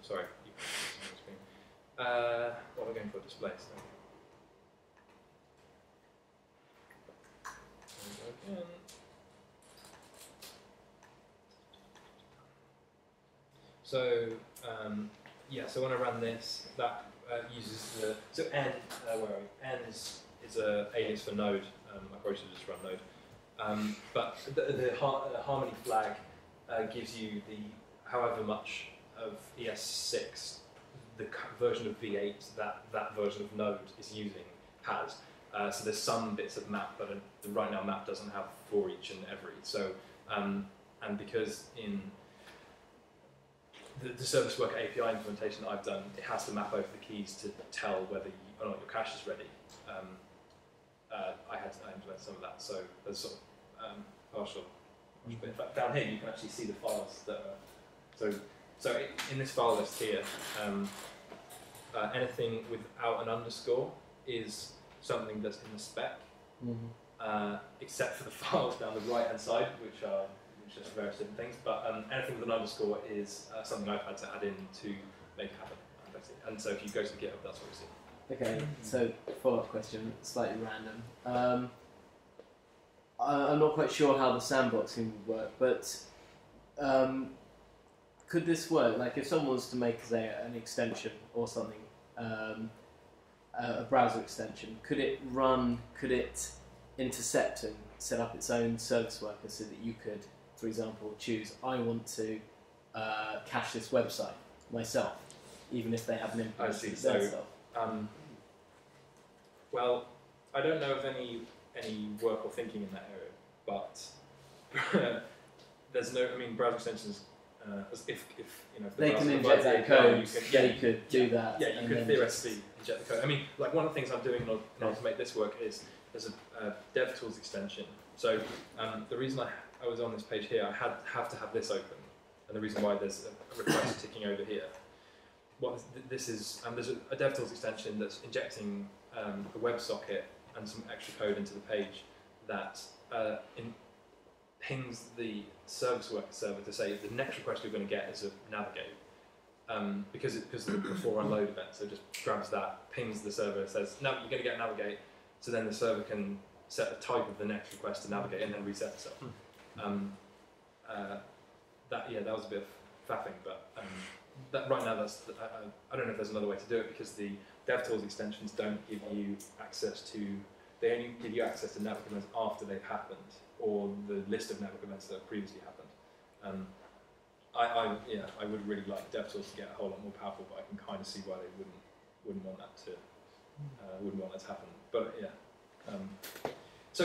Sorry, you can see the screen. What are we going for? Displays. There we go again. So, so when I run this, that uses the. So, N, where are we? N is an alias for node. I probably should just run node. But the harmony flag gives you the however much of ES6, the version of V8 that version of Node is using has. So there's some bits of map, but right now map doesn't have for each and every. So and because in the Service Worker API implementation that I've done, it has to map over the keys to tell whether or not your cache is ready. I implemented some of that, so there's sort of partial. But in fact, down here you can actually see the files that are, so in this file list here, anything without an underscore is something that's in the spec, except for the files down the right hand side, which are just various different things. But anything with an underscore is something I've had to add in to make it happen. And so if you go to GitHub, that's what you see. Okay, so follow-up question, slightly random. I'm not quite sure how the sandboxing would work, but could this work? Like, if someone wants to make an extension or something, a browser extension, could it intercept and set up its own service worker so that you could, for example, choose, I want to cache this website myself, even if they haven't implemented it themselves? Well, I don't know of any work or thinking in that area, but there's no. I mean, browser extensions. If you know, if the browser can inject that code, you can, they could do that. Yeah, you could theoretically inject the code. I mean, like one of the things I'm doing in order to make this work is there's a DevTools extension. So the reason I was on this page here, I have to have this open, and the reason why there's a request ticking over here. What this is, there's a DevTools extension that's injecting the WebSocket and some extra code into the page that pings the Service Worker server to say the next request you're going to get is a navigate, because of the before unload event. So it just grabs that, pings the server, says no, you're going to get navigate. So then the server can set the type of the next request to navigate and then reset itself. That was a bit of faffing, but. That right now, that's I don't know if there's another way to do it, because the DevTools extensions don't give you access to. They only give you access to network events after they've happened, or the list of network events that have previously happened. I would really like DevTools to get a whole lot more powerful, but I can kind of see why they wouldn't want that to happen. But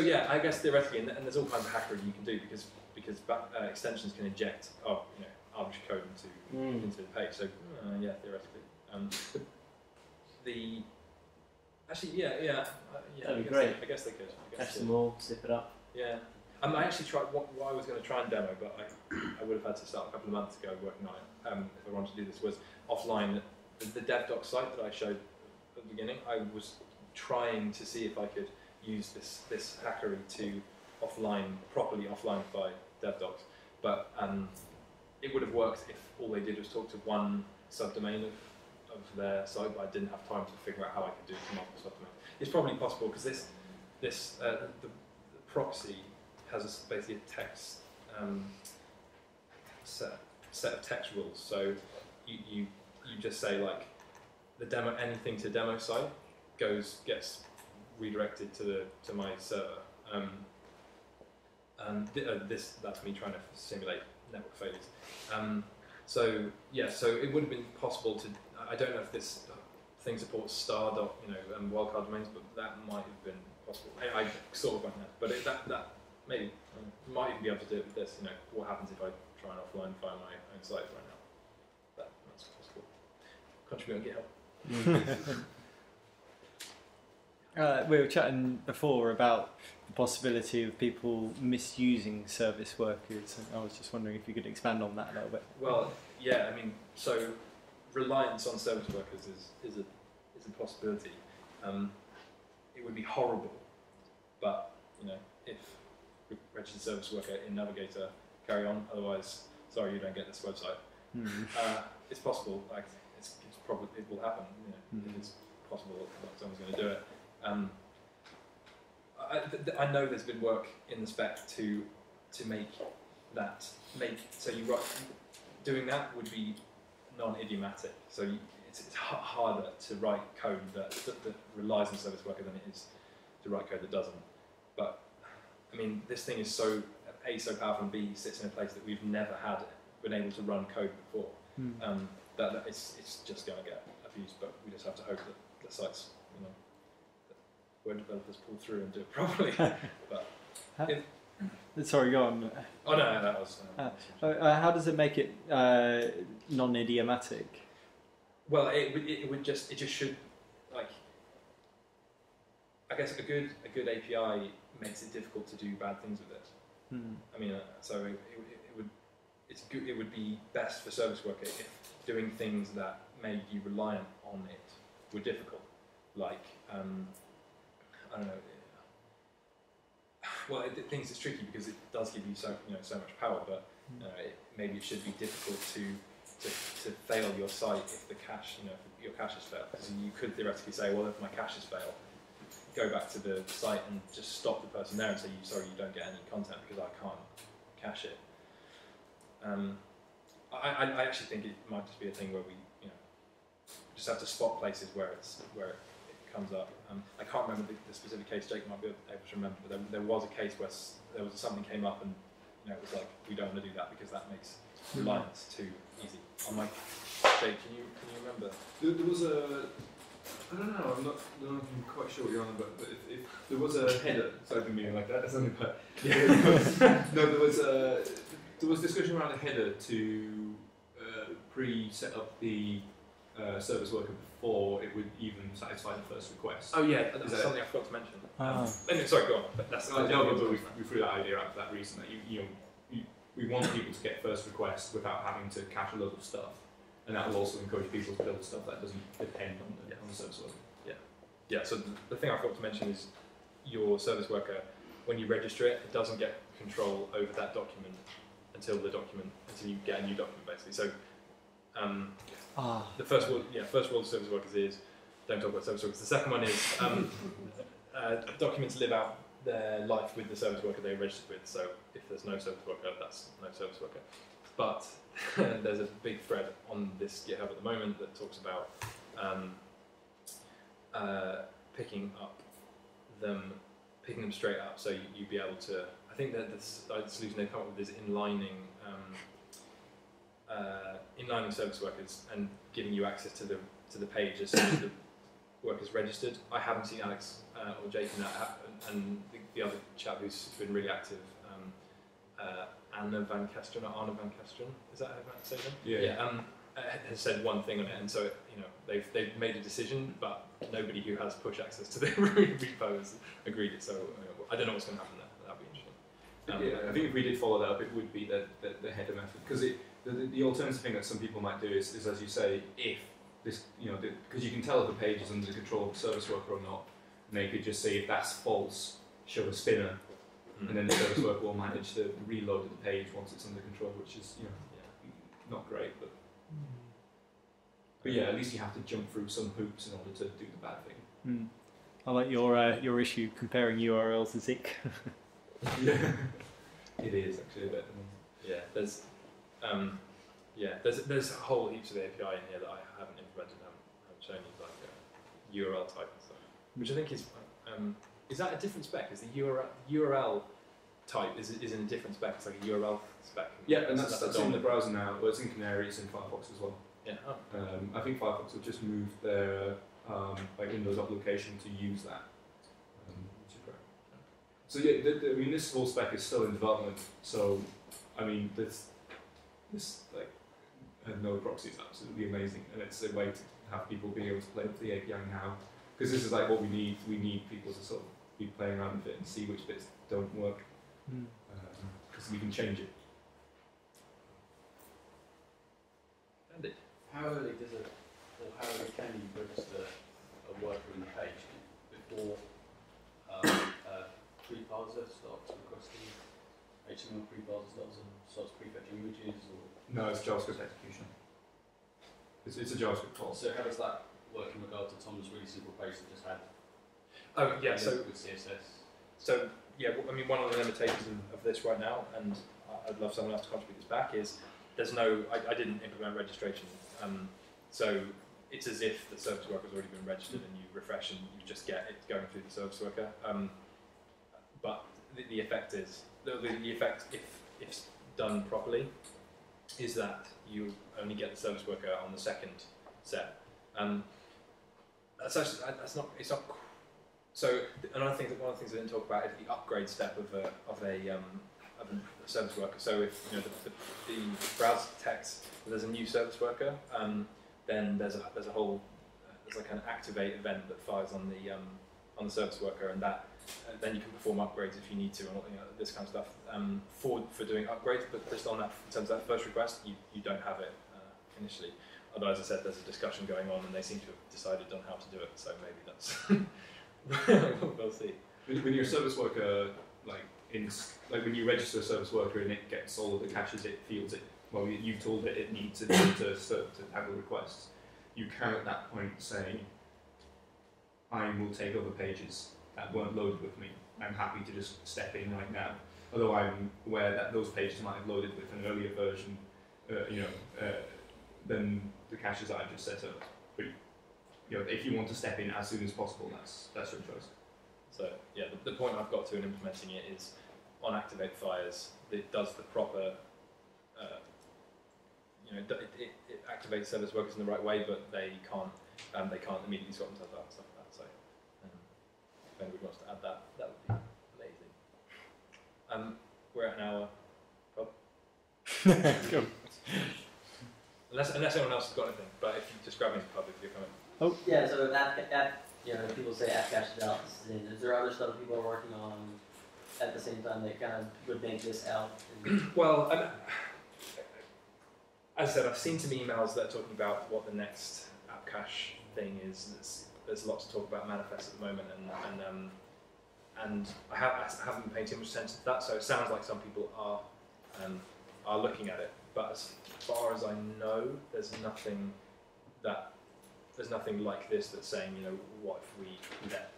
yeah, I guess theoretically, and there's all kinds of hackery you can do because extensions can inject. Arbitrary code into the page, so theoretically. That'd be great. I guess they could. Catch them all, zip it up. Yeah, I actually tried what I was going to try and demo, but I would have had to start a couple of months ago working on it if I wanted to do this. Was offline the DevDocs site that I showed at the beginning. I was trying to see if I could use this hackery to properly offlineify DevDocs, but. It would have worked if all they did was talk to one subdomain of their site, but I didn't have time to figure out how I could do it to multiple subdomains. It's probably possible because the proxy has basically a text set of text rules. So you just say like the demo anything to demo site gets redirected to my server. That's me trying to simulate network failures. So it would have been possible to. I don't know if this thing supports star. Wildcard domains, but that might have been possible. I sort of went there, but that maybe might even be able to do it with this. What happens if I try and offlineify my own site right now? That's possible. Contribute on GitHub. We were chatting before about the possibility of people misusing service workers, and I was just wondering if you could expand on that a little bit. Well, yeah, I mean, so reliance on service workers is a possibility. It would be horrible, but if registered service worker in Navigator, carry on. Otherwise, sorry, you don't get this website. It's possible. Like, it's probably it will happen. If it's possible, someone's going to do it. I know there's been work in the spec to make so you write, doing that would be non-idiomatic, so it's harder to write code that relies on service worker than it is to write code that doesn't. But I mean, this thing is so powerful, and B, sits in a place that we've never been able to run code before. That it's just going to get abused, but we just have to hope that the site's web developers pull through and do it properly. But Sorry, go on. Oh, no, that was... how does it make it non-idiomatic? Well, it would just... It just should, like... I guess a good API makes it difficult to do bad things with it. Mm. I mean, so it would... It's good, it would be best for Service Worker if doing things that made you reliant on it were difficult. Like, I don't know... Well, it thinks it's tricky because it does give you so much power, but maybe it should be difficult to fail your site if the cache, if your cache has failed. Because you could theoretically say, well, if my cache has failed, go back to the site and just stop the person there and say, sorry, you don't get any content because I can't cache it. I actually think it might just be a thing where we, just have to spot places where it comes up. I can't remember the specific case. Jake might be able to remember, but there was a case where there was something came up, and it was like, we don't want to do that because that makes reliance too easy. I'm like, Jake, can you remember? There was a, I don't know, I'm not quite sure what you're on about, but if there was a header, sorry for meaning like that, that's something about. Yeah. No, there was discussion around a header to pre-set up the Service Worker before it would even satisfy the first request. Oh yeah, that's something I forgot to mention. Anyway, sorry, go on. We threw that idea out for that reason, that we want people to get first requests without having to cache a load of stuff, and that will also encourage people to build stuff that doesn't depend on the Service Worker. Yeah. Yeah. So the thing I forgot to mention is your Service Worker, when you register it, it doesn't get control over that document until you get a new document, basically. So. The first rule of Service Workers is don't talk about Service Workers. The second one is documents live out their life with the Service Worker they registered with. So if there's no Service Worker, that's no Service Worker. But there's a big thread on this GitHub at the moment that talks about picking them straight up. So you'd be able to. I think that the solution they've come up with is inlining. Inlining Service Workers and giving you access to the page as soon as the worker's registered. I haven't seen Alex or Jake in that happen, and the other chap who's been really active, Anna Van Kesteren, or Anna Van Kesteren, is that how you say that? Yeah. Has said one thing on it, and so they've made a decision, but nobody who has push access to their repo has agreed it. So I don't know what's going to happen there. That'd be interesting. I think if we did follow that up, it would be the header method, because it. The alternative thing that some people might do is as you say, if this, because you can tell if the page is under control of the Service Worker or not, and they could just say, if that's false, show a spinner, and then the Service Worker will manage the reload of the page once it's under control, which is, not great, but yeah, at least you have to jump through some hoops in order to do the bad thing. Mm. I like your issue comparing URLs to Zik. Yeah, it is actually a bit. Yeah, there's a whole heaps of API in here that I haven't implemented and haven't shown you, like URL type and stuff, which I think is that a different spec? Is the URL type is in a different spec? It's like a URL spec. Yeah, and that's in the browser now. Well, it's in Canary, it's in Firefox as well. Yeah. Oh. I think Firefox have just moved their like Windows.location to use that. Which is great. So yeah, I mean, this whole spec is still in development. So I mean, this like Node proxy is absolutely amazing, and it's a way to have people being able to play with the API now, because this is like what we need. We need people to sort of be playing around with it and see which bits don't work, because we can change it. How early does it, or how early can you register a worker in the page before pre-parser starts requesting? HTML pre-parser starts prefetching images, or no, it's JavaScript execution. It's a JavaScript call. So how does that work in regard to Tom's really simple page that just had? Oh yeah, so with CSS. So yeah, I mean, one of the limitations of this right now, and I'd love someone else to contribute this back, is there's no. I didn't implement registration, so it's as if the Service Worker has already been registered, and you refresh and you just get it going through the Service Worker. But the effect is. The effect, if done properly, is that you only get the Service Worker on the second set. That's actually, that's not, it's not So another thing, one of the things I didn't talk about is the upgrade step of a service worker. So if you know the browser detects that there's a new service worker, then there's a whole like an activate event that fires on the service worker, and that then you can perform upgrades if you need to, and you know, this kind of stuff for doing upgrades. But just on that, in terms of that first request, you don't have it initially. Although, as I said, there's a discussion going on, and they seem to have decided on how to do it. So maybe that's we'll see. When you're a service worker, like when you register a service worker and it gets all of the caches, it feels it. Well, you've told it it needs it to handle requests. You can at that point say, I will take over pages that weren't loaded with me. I'm happy to just step in right now. Although I'm aware that those pages might have loaded with an earlier version, than the caches that I've just set up. But you know, if you want to step in as soon as possible, that's your choice. So yeah, the point I've got to in implementing it is on activate fires. It does the proper, it activates service workers in the right way, but they can't immediately swap themselves out and stuff like that. So if anybody wants to add that, that would be amazing. We're at an hour. Cool. Unless anyone else has got anything, but if you just grab me to pub if you're coming. Oh yeah, so app you know, people say app cache develops. Is there other stuff people are working on at the same time that kind of would make this out? Well, as I said, I've seen some emails that are talking about what the next app cache thing is. There's lots of talk about manifests at the moment, and I haven't paid too much attention to that. So it sounds like some people are looking at it. But as far as I know, there's nothing like this that's saying, you know, what if we let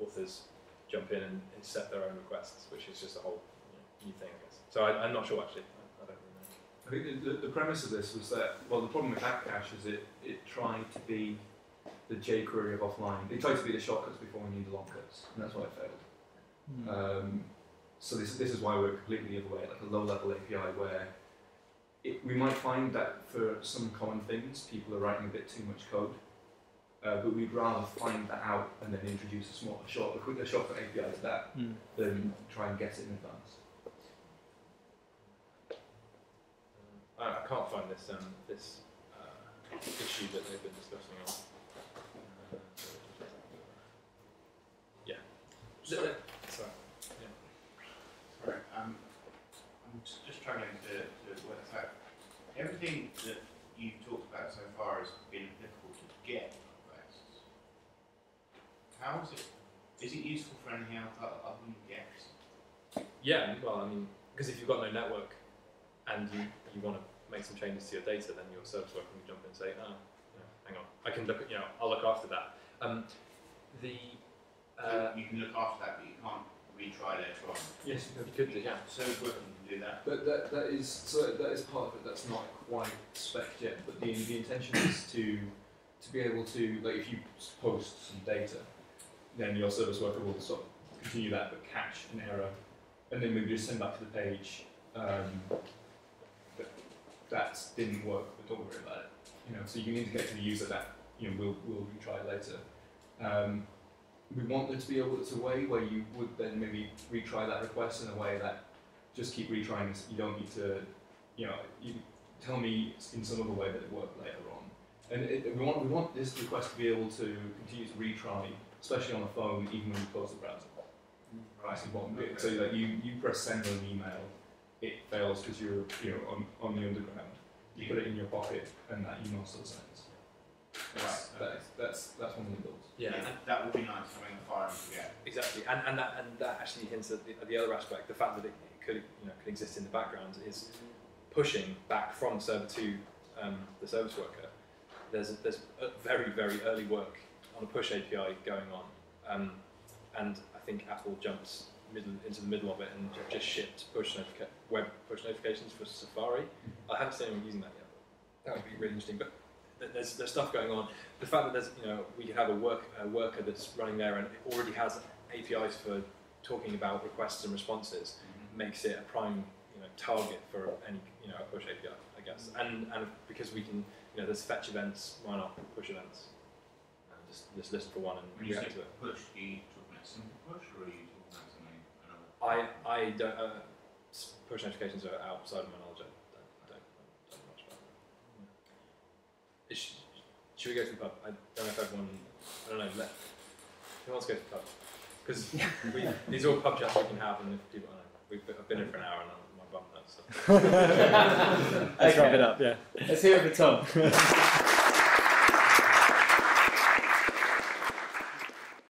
authors jump in and set their own requests, which is just a whole new thing, I guess. So I'm not sure actually. I think the premise of this was that, well, the problem with App Cache is it tried to be the jQuery of offline. It tried to be the shortcuts before we knew the long cuts, and that's why it failed. Mm. So this is why we're completely the other way, like a low-level API where we might find that for some common things, people are writing a bit too much code, but we'd rather find that out and then introduce a shortcut API to that than try and guess it in advance. I can't find this this issue that they've been discussing on. Yeah. Sorry. Yeah. All right. I'm just struggling to work this out. Everything that you've talked about so far has been applicable to GET requests. How is it? Is it useful for anything else other than GETs? Yeah. Well, I mean, because if you've got no network and you want to make some changes to your data, then your service worker can jump in and say, "Oh, you know, hang on, I can look at, you know, I'll look after that." You can look after that, but you can't retry later on. Yes, you could do. Yeah, service worker can do that. But that is part of it. That's not quite spec yet. But the intention is to be able to, like, if you post some data, then your service worker will sort of continue that, but catch an error, and then maybe just send back to the page. That didn't work, but don't worry about it. You know, so you need to get to the user that, you know, we'll retry later. We want there to be a way where you would then maybe retry that request in a way that just keep retrying. You don't need to, you know, you tell me in some other way that it worked later on. And we want this request to be able to continue to retry, especially on the phone, even when you close the browser. Right. So like you press send on an email. It fails because you're, you know, on the underground. You put it in your pocket, and that email still sends. Right. That's one of the builds. Yeah, yeah. That would be nice having a fire and forget. Exactly, and that actually hints at the other aspect. The fact that it could, you know, could exist in the background is pushing back from the server to the service worker. There's very, very early work on a push API going on, and I think Apple jumps into the middle of it and just shipped web push notifications for Safari. I haven't seen anyone using that yet. That would be really interesting. But there's stuff going on. The fact that there's, you know, we could have a worker that's running there and it already has APIs for talking about requests and responses makes it a prime, you know, target for any, you know, a push API, I guess. And because we can, you know, there's fetch events, why not push events? this list for one and react to it. Push, are you talking about a simple push or are you talking about something another? I don't. Push notifications are outside of my knowledge. I don't know much about them. Yeah. Should we go to the pub? I don't know if everyone. I don't know. Who wants to go to the pub? Because these are all pub chats we can have, and if people, I've been here for an hour and my bum hurts. So. Let's wrap it up. Yeah. Let's hear it for Tom.